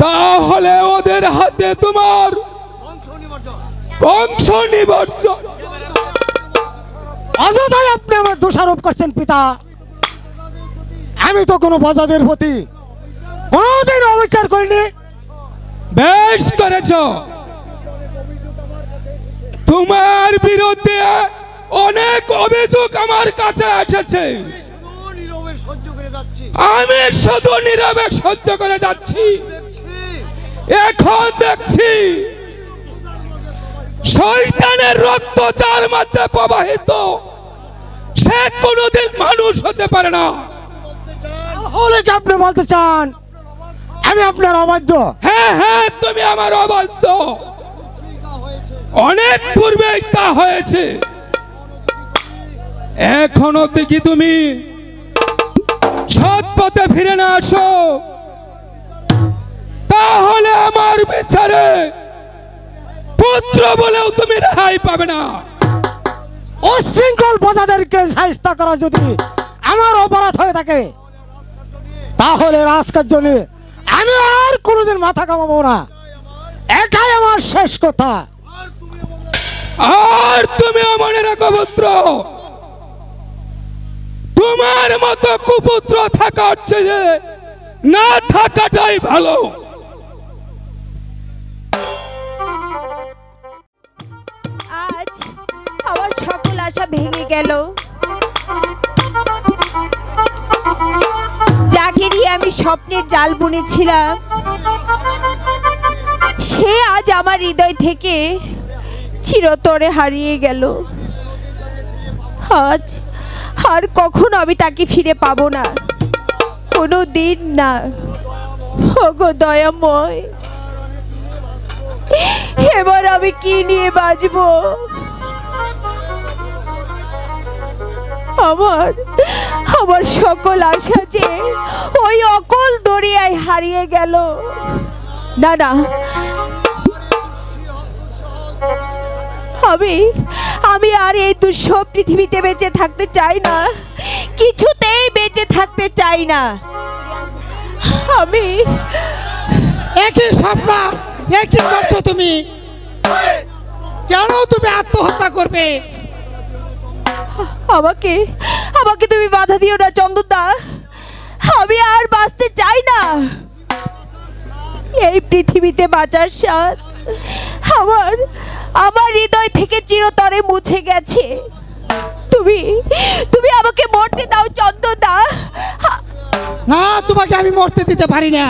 ताहले ओदेर हाथे तुम्हार वंश निवर्जन अजदाय आपनि आमार दोषारोप करछेन पिता आमी तो कोनो बोझादेर प्रति कोनोदिन अविचार करिनि बेश करेछो तुम्हार बिरुद्धे अनेक अभियोग आमार काछे एसेछे आमी शुधु नीरवे सह्य करे जाच्छी एखन देखछी शयतानेर रक्त जार मध्ये प्रवाहित से कोनोदिन मानुष होते पारे ना ताहले कि आपनि बोलते चान उशृंखल बोझाদেরকে শাস্তি করা যদি আমার অপরাধ হয়ে থাকে তাহলে রাজকার্য নিয়ে सकल आशा भेंगे गेलो स्वप्नेर जाल बुनेछिलाम से आज आमार हृदय थेके चिरतरे हारिये गेल आज आर कखनो आमी ताके फिरे पाबो ना कोनो दिन ना ओगो दयामय एबार आमी कि निये बाजबो सकल आशा जे ओई अकल दरियाय़ हारिये गेल ना ना आमी आमी आर एई दुष्ट पृथिवीते बेंचे थाकते चाइ ना किछुतेई बेंचे थाकते चाइ ना आमी एकी स्वप्न एकी करछो तुमी केन तुमी आत्महत्या करबे আমাকে আমাকে তুমি বাধা দিও না চন্দনদা আমি আর বাঁচতে চাই না এই পৃথিবীতে বাঁচার স্বাদ আমার আমার হৃদয় থেকে চিরতরে মুছে গেছে তুমি তুমি আমাকে মরতে দাও চন্দনদা না তোমাকে আমি মরতে দিতে পারি না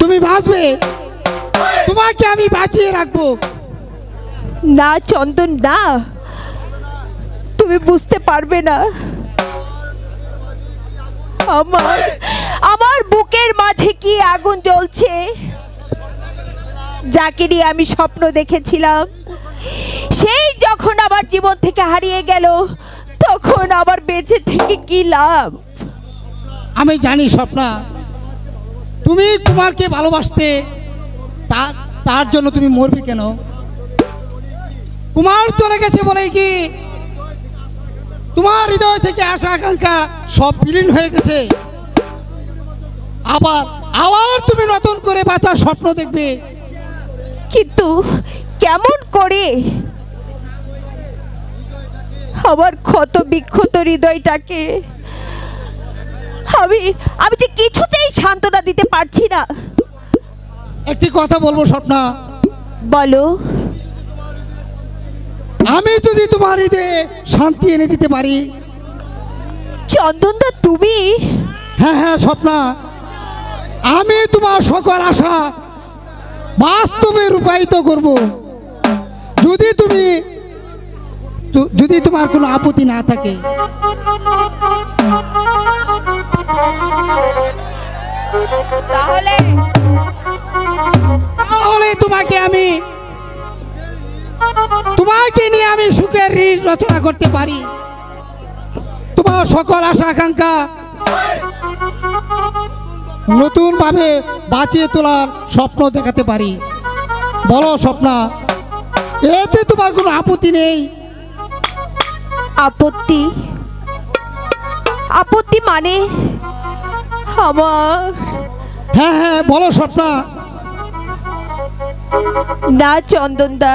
তুমি বাঁচবে তোমাকে আমি বাঁচিয়ে রাখবো না চন্দনদা बुझते पारबे ना आमार आमार बुकेर माझे की आगुन जलछे जाके निये आमी स्वप्न देखेछिलाम सेई जखन आमार जीवन थेके हारिये गेल तखन आमार बेंचे थेके की लाभ आमी जानी स्वप्ना तुमी तुम्हारे भालोबासते तार जोन्नो तुमी मरबे केन कुमार चले गेछे बोले कि তোমার হৃদয় থেকে আশা আকাঙ্ক্ষা সব বিলীন হয়ে গেছে আবার তুমি নতুন করে বাঁচার স্বপ্ন দেখবে কিন্তু কেমন করে আমার ক্ষত বিক্ষত হৃদয়টাকে আমি আমি যে কিছুতেই সান্তনা দিতে পারছি না একটি কথা বলবো স্বপ্না বলো आमी जोदी तुम्हारी दे शांति एने दीते पारी चंदनदा तुमी हाँ हाँ स्वप्ना आमी तुम्हार सकल आशा वास्तवे रूपायित करब जोदी तुमी जोदी तुम्हार कोनो आपत्ति ना थाके ताहले ताहले तुम्हाके आमी तुम्हाके निये आमी सुखेर रचना करते पारी तुम्हार सकल आशा आकांक्षा नतून भावे बाँचिए तोलार स्वप्न देखाते पारी बोलो स्वप्ना एते तुम्हार कोनो आपत्ति नेई आपत्ति आपत्ति माने हमार हाँ हाँ बोलो स्वप्ना ना चंदनदा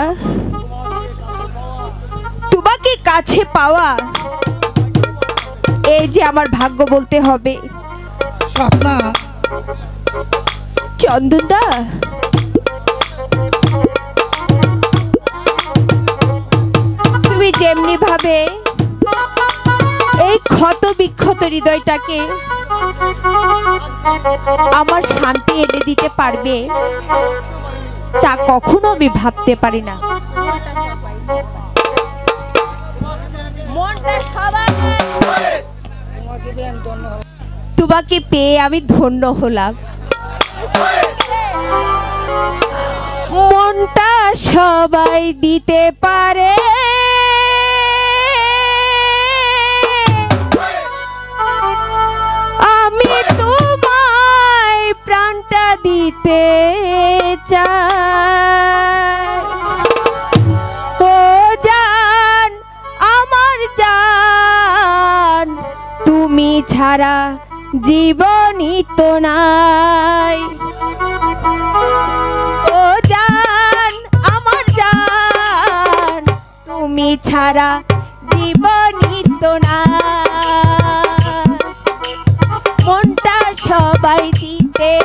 तुम्हाके काछे पावा ए जे आमार भाग्य बोलते होबे स्वप्ना चंदनदा तुमी जेमनी भावे क्षत विक्षत हृदयटाके आमार शांति एने दिते पारबे ता कखनो आमि भाबते पारि ना मोनटा सबार तुम्हाके पेये आमि धन्य होलाम मोनटा सबाई दिते पारे दीते चाय ओ जान आमर जान तुमी छाड़ा जीवनी तो नाय ओ जान आमर जान तुमी छाड़ा जीवनी तो नाय मोनटा सबाई दीते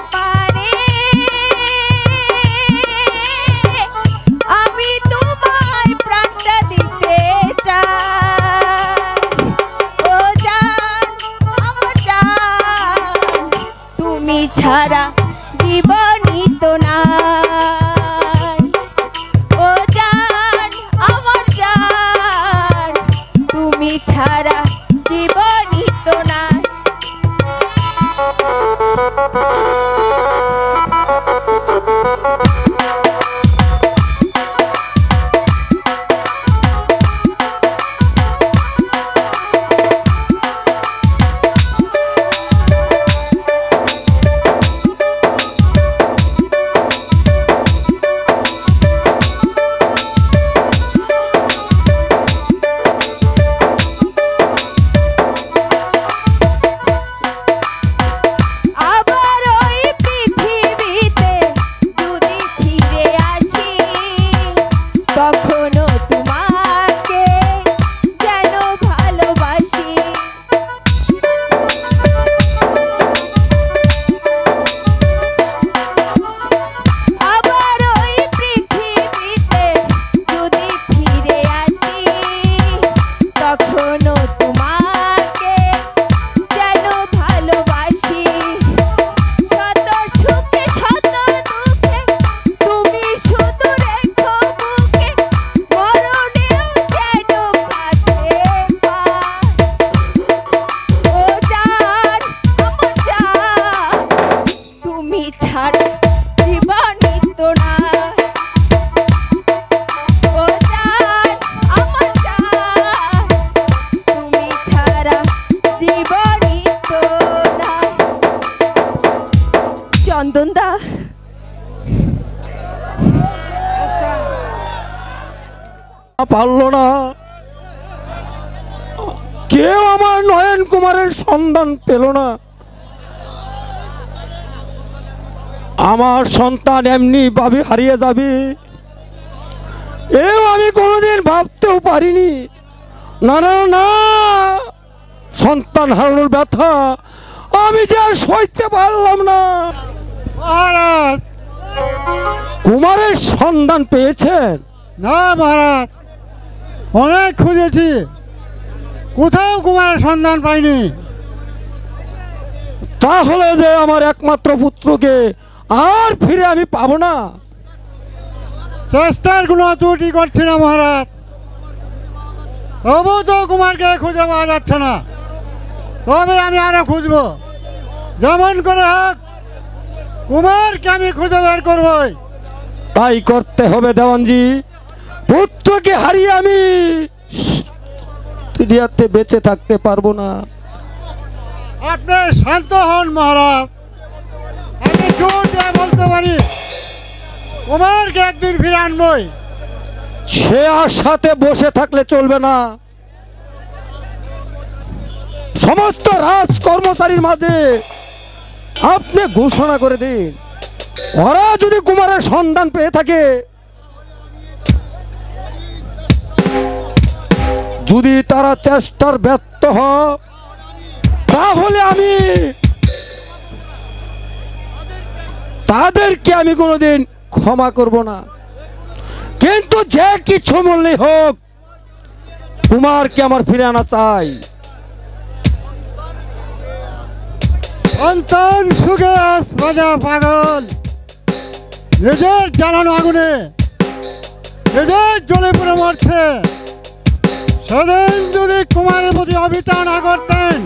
छाड़ा जीवनी तो नाय ओ जान अमर जान तुमी छाड़ा जीवनी तो नाय नयन कुमारेर सन्तान पेल ना आमार सन्तान एमनी भाबी हारिये जाबे एও আমি কোনোদিন ভাবতেও পারিনি না না না সন্তান হারানোর ব্যথা আমি যে আর সইতে পারলাম না মহারাজ কুমারের সন্তান পেয়েছেন না মহারাজ अनेक खुजेছি কোথাও কুমার সন্ধান পাইনি। তাহলে যে আমার একমাত্র পুত্রকে আর ফিরে আমি পাবো না। চেষ্টার কোনো ত্রুটি করছি না মহারাজ, তবু তো কুমারকে খুঁজে পাওয়া যাচ্ছে না। তবে আমি আরো খুঁজবো, যেমন করে হোক কুমারকে আমি খুঁজে বের করবই। তাই করতে হবে দেওয়ানজি। পুত্রকে হারিয়ে আমি দুনিয়াতে বেঁচে থাকতে পারবো না। আপনি শান্ত হন মহারাজ, আমি জোর দিয়ে বলতে পারি কুমারকে একদিন ফিরে আনবই। সে আর সাথে বসে থাকলে চলবে না। সমস্ত রাজ কর্মচারীর মাঝে আপনি ঘোষণা করে দিন, ওরা যদি কুমারের সন্ধান পেয়ে থাকে, যদি তারা চেষ্টার ব্যর্থ হয়, তাহলে আমি তাদেরকে আমি কোনোদিন ক্ষমা করব না। কিন্তু যে কিছু মূল্যে হোক কুমারকে আমার ফিরে আনা চাই। সন্তান সুখে সাজা পাগল, নিজের জ্বালানো আগুনে নিজের জ্বলে পুড়ে মরছে। সেদিন যদি কুমারের প্রতি অবিচার না করতেন,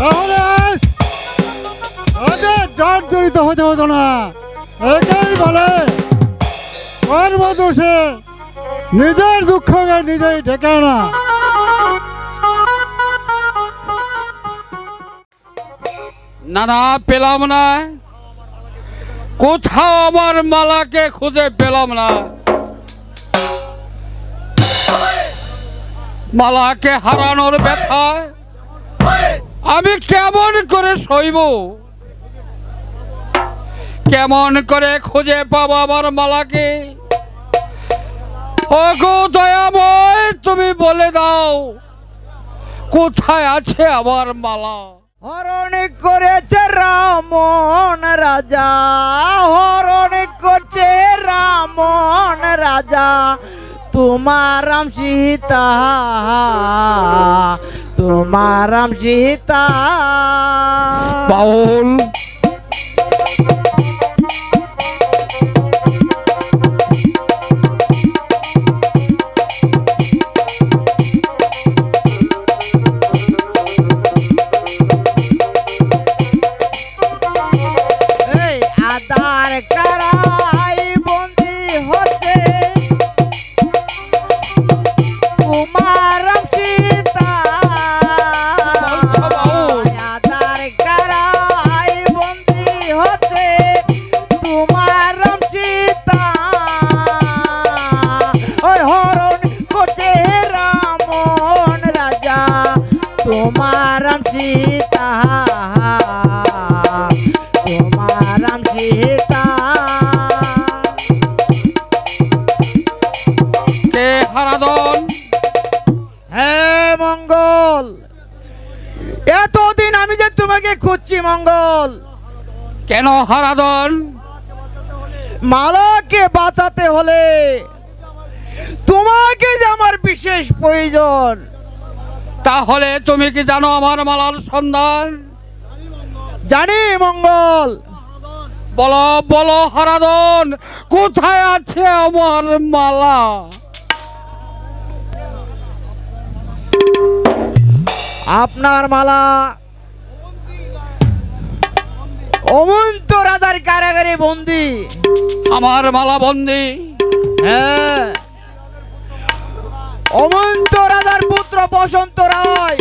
তাহলে আজ তাদের জর্জরিত হতে হতো না। এটাই বলে কর্মদোষে নিজের দুঃখকে নিজেই ঢেকে না। না না, পেলাম না, কোথাও আমার মালাকে খুঁজে পেলাম না। মালাকে হারানোর ব্যথা আমি কেমন করে সইব? কেমন করে খুঁজে পাবো আমার মালাকে? ওগো দয়াময়, তুমি বলে দাও কোথায় আছে আমার মালা? হরণ করেছে রামন রাজা, হরণ করছে রামন রাজা তোমার রাম সীতা, তোমার রাম সীতা। বাউল মঙ্গল কেন হারাধন? মালাকে বাঁচাতে হলে তোমাকে যে আমার বিশেষ প্রয়োজন। তাহলে তুমি কি জানো আমার মালার সন্ধান? জানি মঙ্গল। বলো বলো হারাধন, কোথায় আছে আমার মালা? আপনার মালা অমন্ত রাজার কারাগারে বন্দি। আমার মালা বন্দি? হ্যাঁ, অমন্ত রাজার পুত্র বসন্ত রায়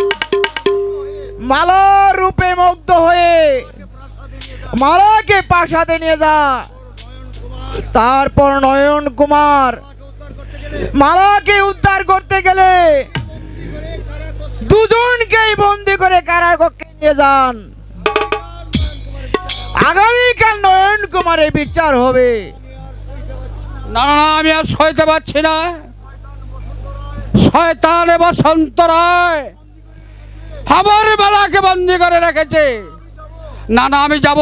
মালার রূপে মুগ্ধ হয়ে মালাকে প্রাসাদে নিয়ে যা। তারপর নয়ন কুমার মালাকে উদ্ধার করতে গেলে দুজনকেই বন্দি করে কারাগারে নিয়ে যান। আগামীকাল নয়ন কুমারের বিচার হবে। না না, আমি আর সইতে পারছি না। শয়তান বসন্ত রায় আমার মালাকে বন্দি করে রেখেছে। না না, আমি যাব।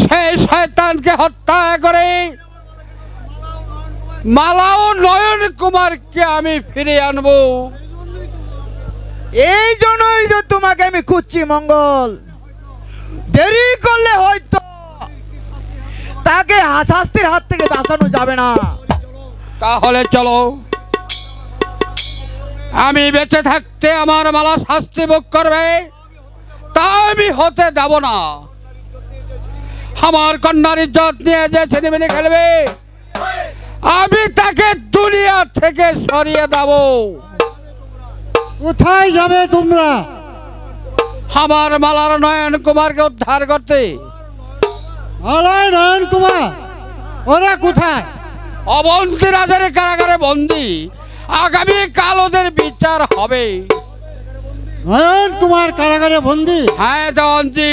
সেই শয়তানকে হত্যা করে মালাও নয়ন কুমারকে আমি ফিরে আনব। এই জন্যই তো তোমাকে আমি খুঁজছি মঙ্গল। দেরি করলে হয়তো তাকে শাস্তির হাত থেকে বাঁচানো যাবে না। তাহলে চলো, আমি বেঁচে থাকতে আমার মালা শাস্তি ভোগ করবে তা আমি হতে যাব না। আমার কন্যার ইজ্জত নিয়ে যে ছেলেমেয়ে খেলবে আমি তাকে দুনিয়া থেকে সরিয়ে দেব। কোথায় যাবে তোমরা? আমার মালার নয়ন কুমারকে উদ্ধার করতে। মালার নয়ন কুমার ওরা কোথায়? অবন্তী রাজার কারাগারে বন্দী। আগামী কাল ওদের বিচার হবে। নয়ন কুমার কারাগারে বন্দী? হ্যাঁ জয়ন্তী,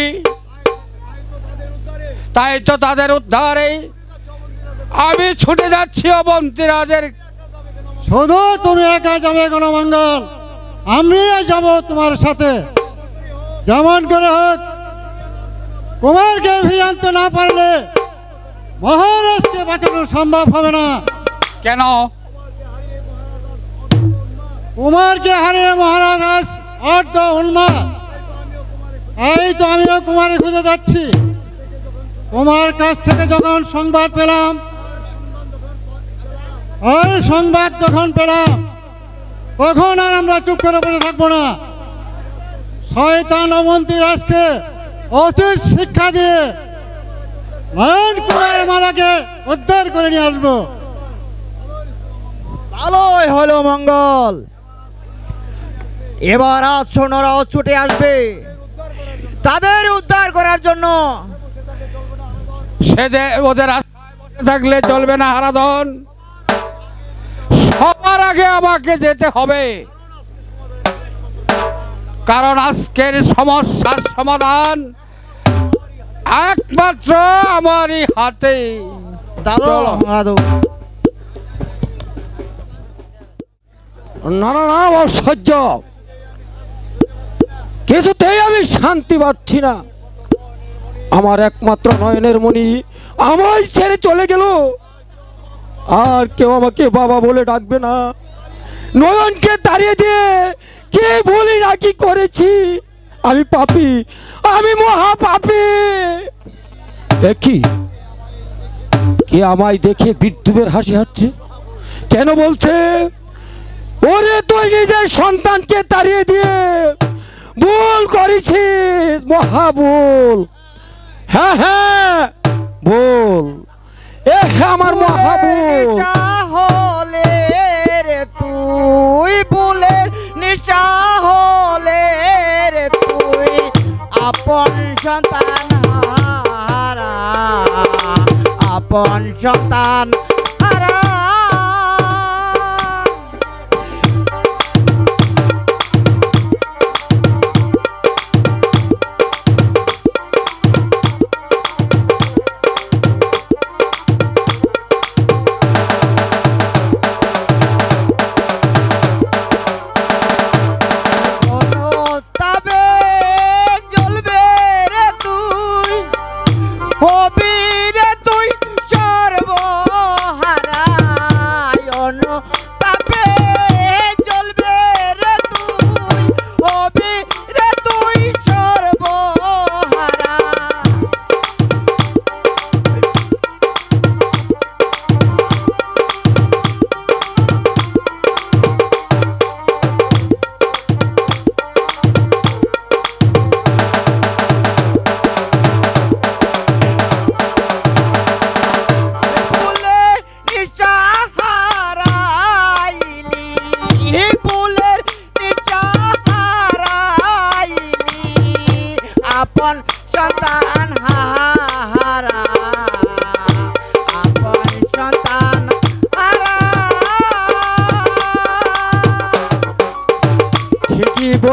তাই তো তাদের উদ্ধারে আমি ছুটে যাচ্ছি অবন্তী রাজের। শুধু তুমি একা যাবে কোন মঙ্গল, আমিও যাব তোমার সাথে। যেমন করে হোক কুমারকে ফিরিয়ে আনতে না পারলে মহারাজকে বাঁচানো সম্ভব হবে না। কেন? কুমারকে হারিয়ে মহারাজ আজ অর্ধ উন্মাদ। এই তো আমিও কুমারে খুঁজে যাচ্ছি। কুমার কাছ থেকে যখন সংবাদ পেলাম, আর সংবাদ যখন পেলাম তখন আর আমরা চুপ করে বসে থাকবো না। শয়তান অবন্তী রাজকে অচির শিক্ষা দিয়ে নয়ন কুমারের মালাকে উদ্ধার করে নিয়ে আসবো। ভালোই হলো মঙ্গল, এবার আজ সোনারাও ছুটে আসবে তাদের উদ্ধার করার জন্য। সে যে ওদের থাকলে চলবে না হারাধন, সবার আগে আমাকে যেতে হবে। কারণ আজকের সমস্যার সমাধান একমাত্র আমারই হাতে। দাদু নানান অসহ্য, কিছুতেই আমি শান্তি পাচ্ছি না। আমার একমাত্র নয়নের মণি আমায় ছেড়ে চলে গেল। আর কেউ আমাকে বাবা বলে ডাকবে না। নয়নকে তাড়িয়ে দিয়ে কে বলি নাকি করেছি আমি পাপী, আমি মহা পাপী। দেখি কে আমায় দেখে বিদ্রুপের হাসি হাসছে, কেন বলছে ওরে তুই নিজের সন্তানকে তাড়িয়ে দিয়ে ভুল করেছিস, মহা ভুল। হ্যাঁ হ্যাঁ ভুল, এ আমার মহা ভুল। হলে রে তুই ভুলের নিশা, হলে রে তুই আপন সন্তান হারা, আপন সন্তান হারা।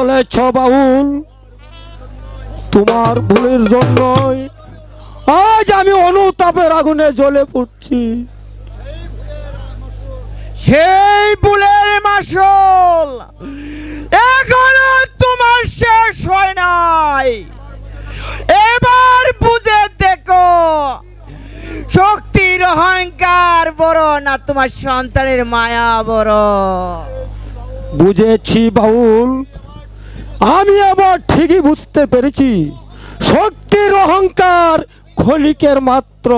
বলেছ বাউল, তোমার ভুলের জন্যই আজ আমি অনুতাপের আগুনে জ্বলে পড়ছি। সেই ভুলের মাসল এখনো তোমার শেষ হয় নাই। এবার বুঝে দেখো শক্তি স্বামীর অহংকার বড় না তোমার সন্তানের মায়া বড়? বুঝেছি বাউল, আমি আবার ঠিকই বুঝতে পেরেছি। শক্তির অহংকার খলিকের মাত্র,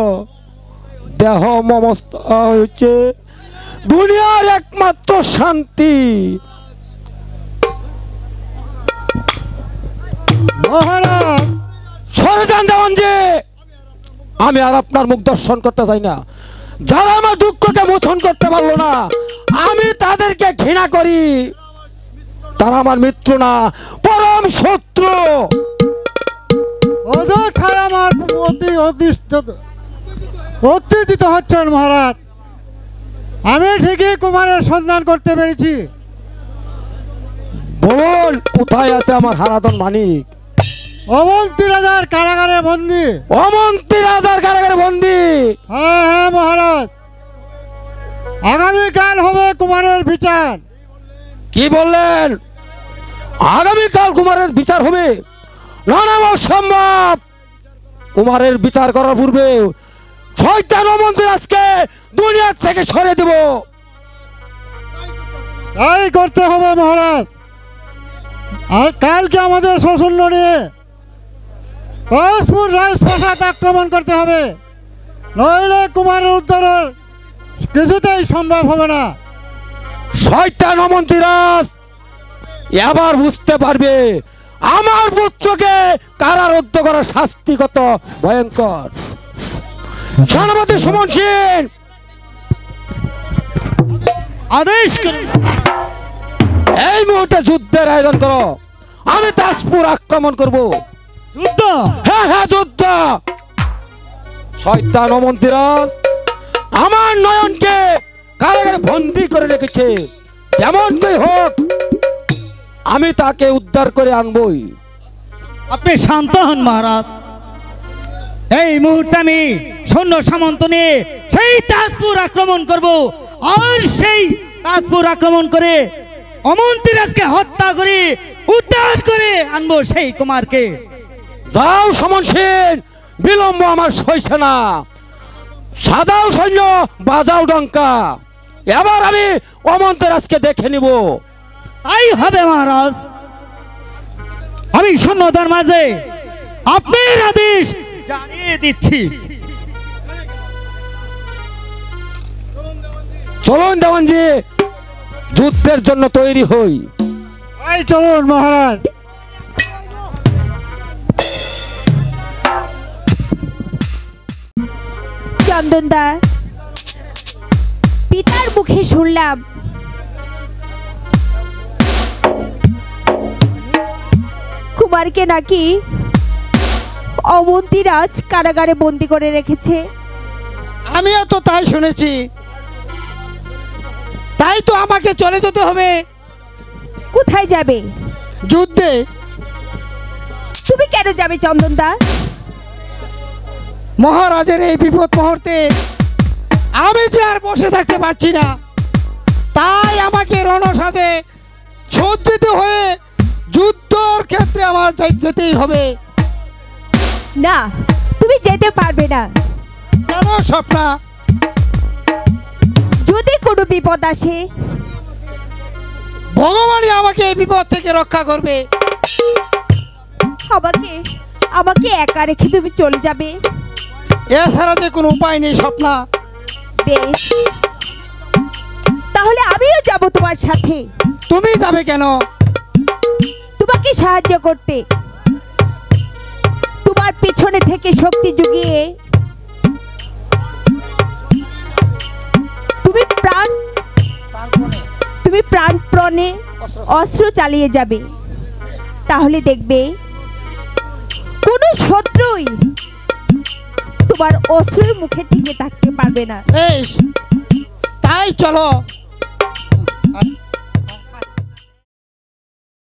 দেহ মমতা হয়েছে দুনিয়ার একমাত্র শান্তি। মহারাজ সরে যান দেওয়ান যে, আমি আর আপনার মুখ দর্শন করতে চাই না। যারা আমার দুঃখকে মোচন করতে পারলো না আমি তাদেরকে ঘৃণা করি। তারা আমার মিত্র না, পরম শত্রু। আমার অতিষ্ঠিত হচ্ছেন মহারাজ। আমি ঠিকই কুমারের সন্ধান করতে পেরেছি। বল কোথায় আছে আমার হারাধন মানিক? অমন্তি রাজার কারাগারে বন্দী। অমন্তি রাজার কারাগারে বন্দী? হ্যাঁ হ্যাঁ মহারাজ, আগামীকাল হবে কুমারের বিচার। কি বললেন? আগামীকাল কুমারের বিচার হবে? না না অসম্ভব, কুমারের বিচার করার পূর্বে শয়তান অমন্তি রাজকে দুনিয়া থেকে সরে দেব। তাই করতে হবে মহারাজ। আর কালকে আমাদের সৈন্য নিয়ে কসপুর রাজপ্রাসাদ আক্রমণ করতে হবে, নইলে কুমারের উদ্ধারের কিছুতেই সম্ভব হবে না। শয়তান অমন্তিরাজ এবার বুঝতে পারবে আমার পুত্রকে কারারুদ্ধ করার শাস্তি কত ভয়ঙ্কর। সেনাপতি সুমন সেন আদেশ করুন, এই মুহূর্তে যুদ্ধের আয়োজন করো। আমি তাজপুর আক্রমণ করব। যুদ্ধ? হ্যাঁ হ্যাঁ যুদ্ধ। শয়তান অমন্তিরাজ আমার নয়নকে কারাগারে বন্দী করে রেখেছে, যেমন করে হোক আমি তাকে উদ্ধার করে আনবই। আপনি শান্ত হন মহারাজ। এই মুহূর্তে আমি সৈন্য সামন্ত নিয়ে সেই তাজপুর আক্রমণ করব, আর সেই তাজপুর আক্রমণ করে অমন্তিরাজকে হত্যা করে উদ্ধার করে আনবো সেই কুমারকে। যাও সমন সেন, বিলম্ব আমার সইছে না। সাজাও সৈন্য, বাজাও ডঙ্কা, এবার আমি অমন্তিরাজকে দেখে নিব। তাই হবে মহারাজ। আমি সৈন্যদের মাঝে আপনার আদেশ জানিয়ে দিচ্ছি। চলুন দেওয়ানজি, যুদ্ধের জন্য তৈরি হই। এই চলুন মহারাজ। চন্দন দাস পিতার মুখে শুনলাম কুমারকে নাকি অমন্তিরাজ কারাগারে বন্দি করে রেখেছে। আমিও তো তাই শুনেছি, তাই তো আমাকে চলে যেতে হবে। কোথায় যাবে? যুদ্ধে। তুমি কেন যাবে চন্দন দা? মহারাজের এই বিপদ মুহূর্তে আমি যে আর বসে থাকতে পারছি না, তাই আমাকে রণসাজে সজ্জিত হয়ে যুদ্ধের ক্ষেত্রে আমার যেতেই হবে। না, তুমি যেতে পারবে না। কেন স্বপ্না? যদি কোনো বিপদ আসে ভগবানই আমাকে এই বিপদ থেকে রক্ষা করবে। আমাকে একা রেখে তুমি চলে যাবে, এছাড়া যে কোনো উপায় নেই স্বপ্না। বেশ, তাহলে আমিও যাব তোমার সাথে। তুমি যাবে কেন? তোমাকে সাহায্য করতে। তোমার পিছনে থেকে শক্তি জুগিয়ে তুমি প্রাণপণে অস্ত্র চালিয়ে যাবে, তাহলে দেখবে কোন শত্রুই তোমার অস্ত্রের মুখে টিকে থাকতে পারবে না। তাই চলো।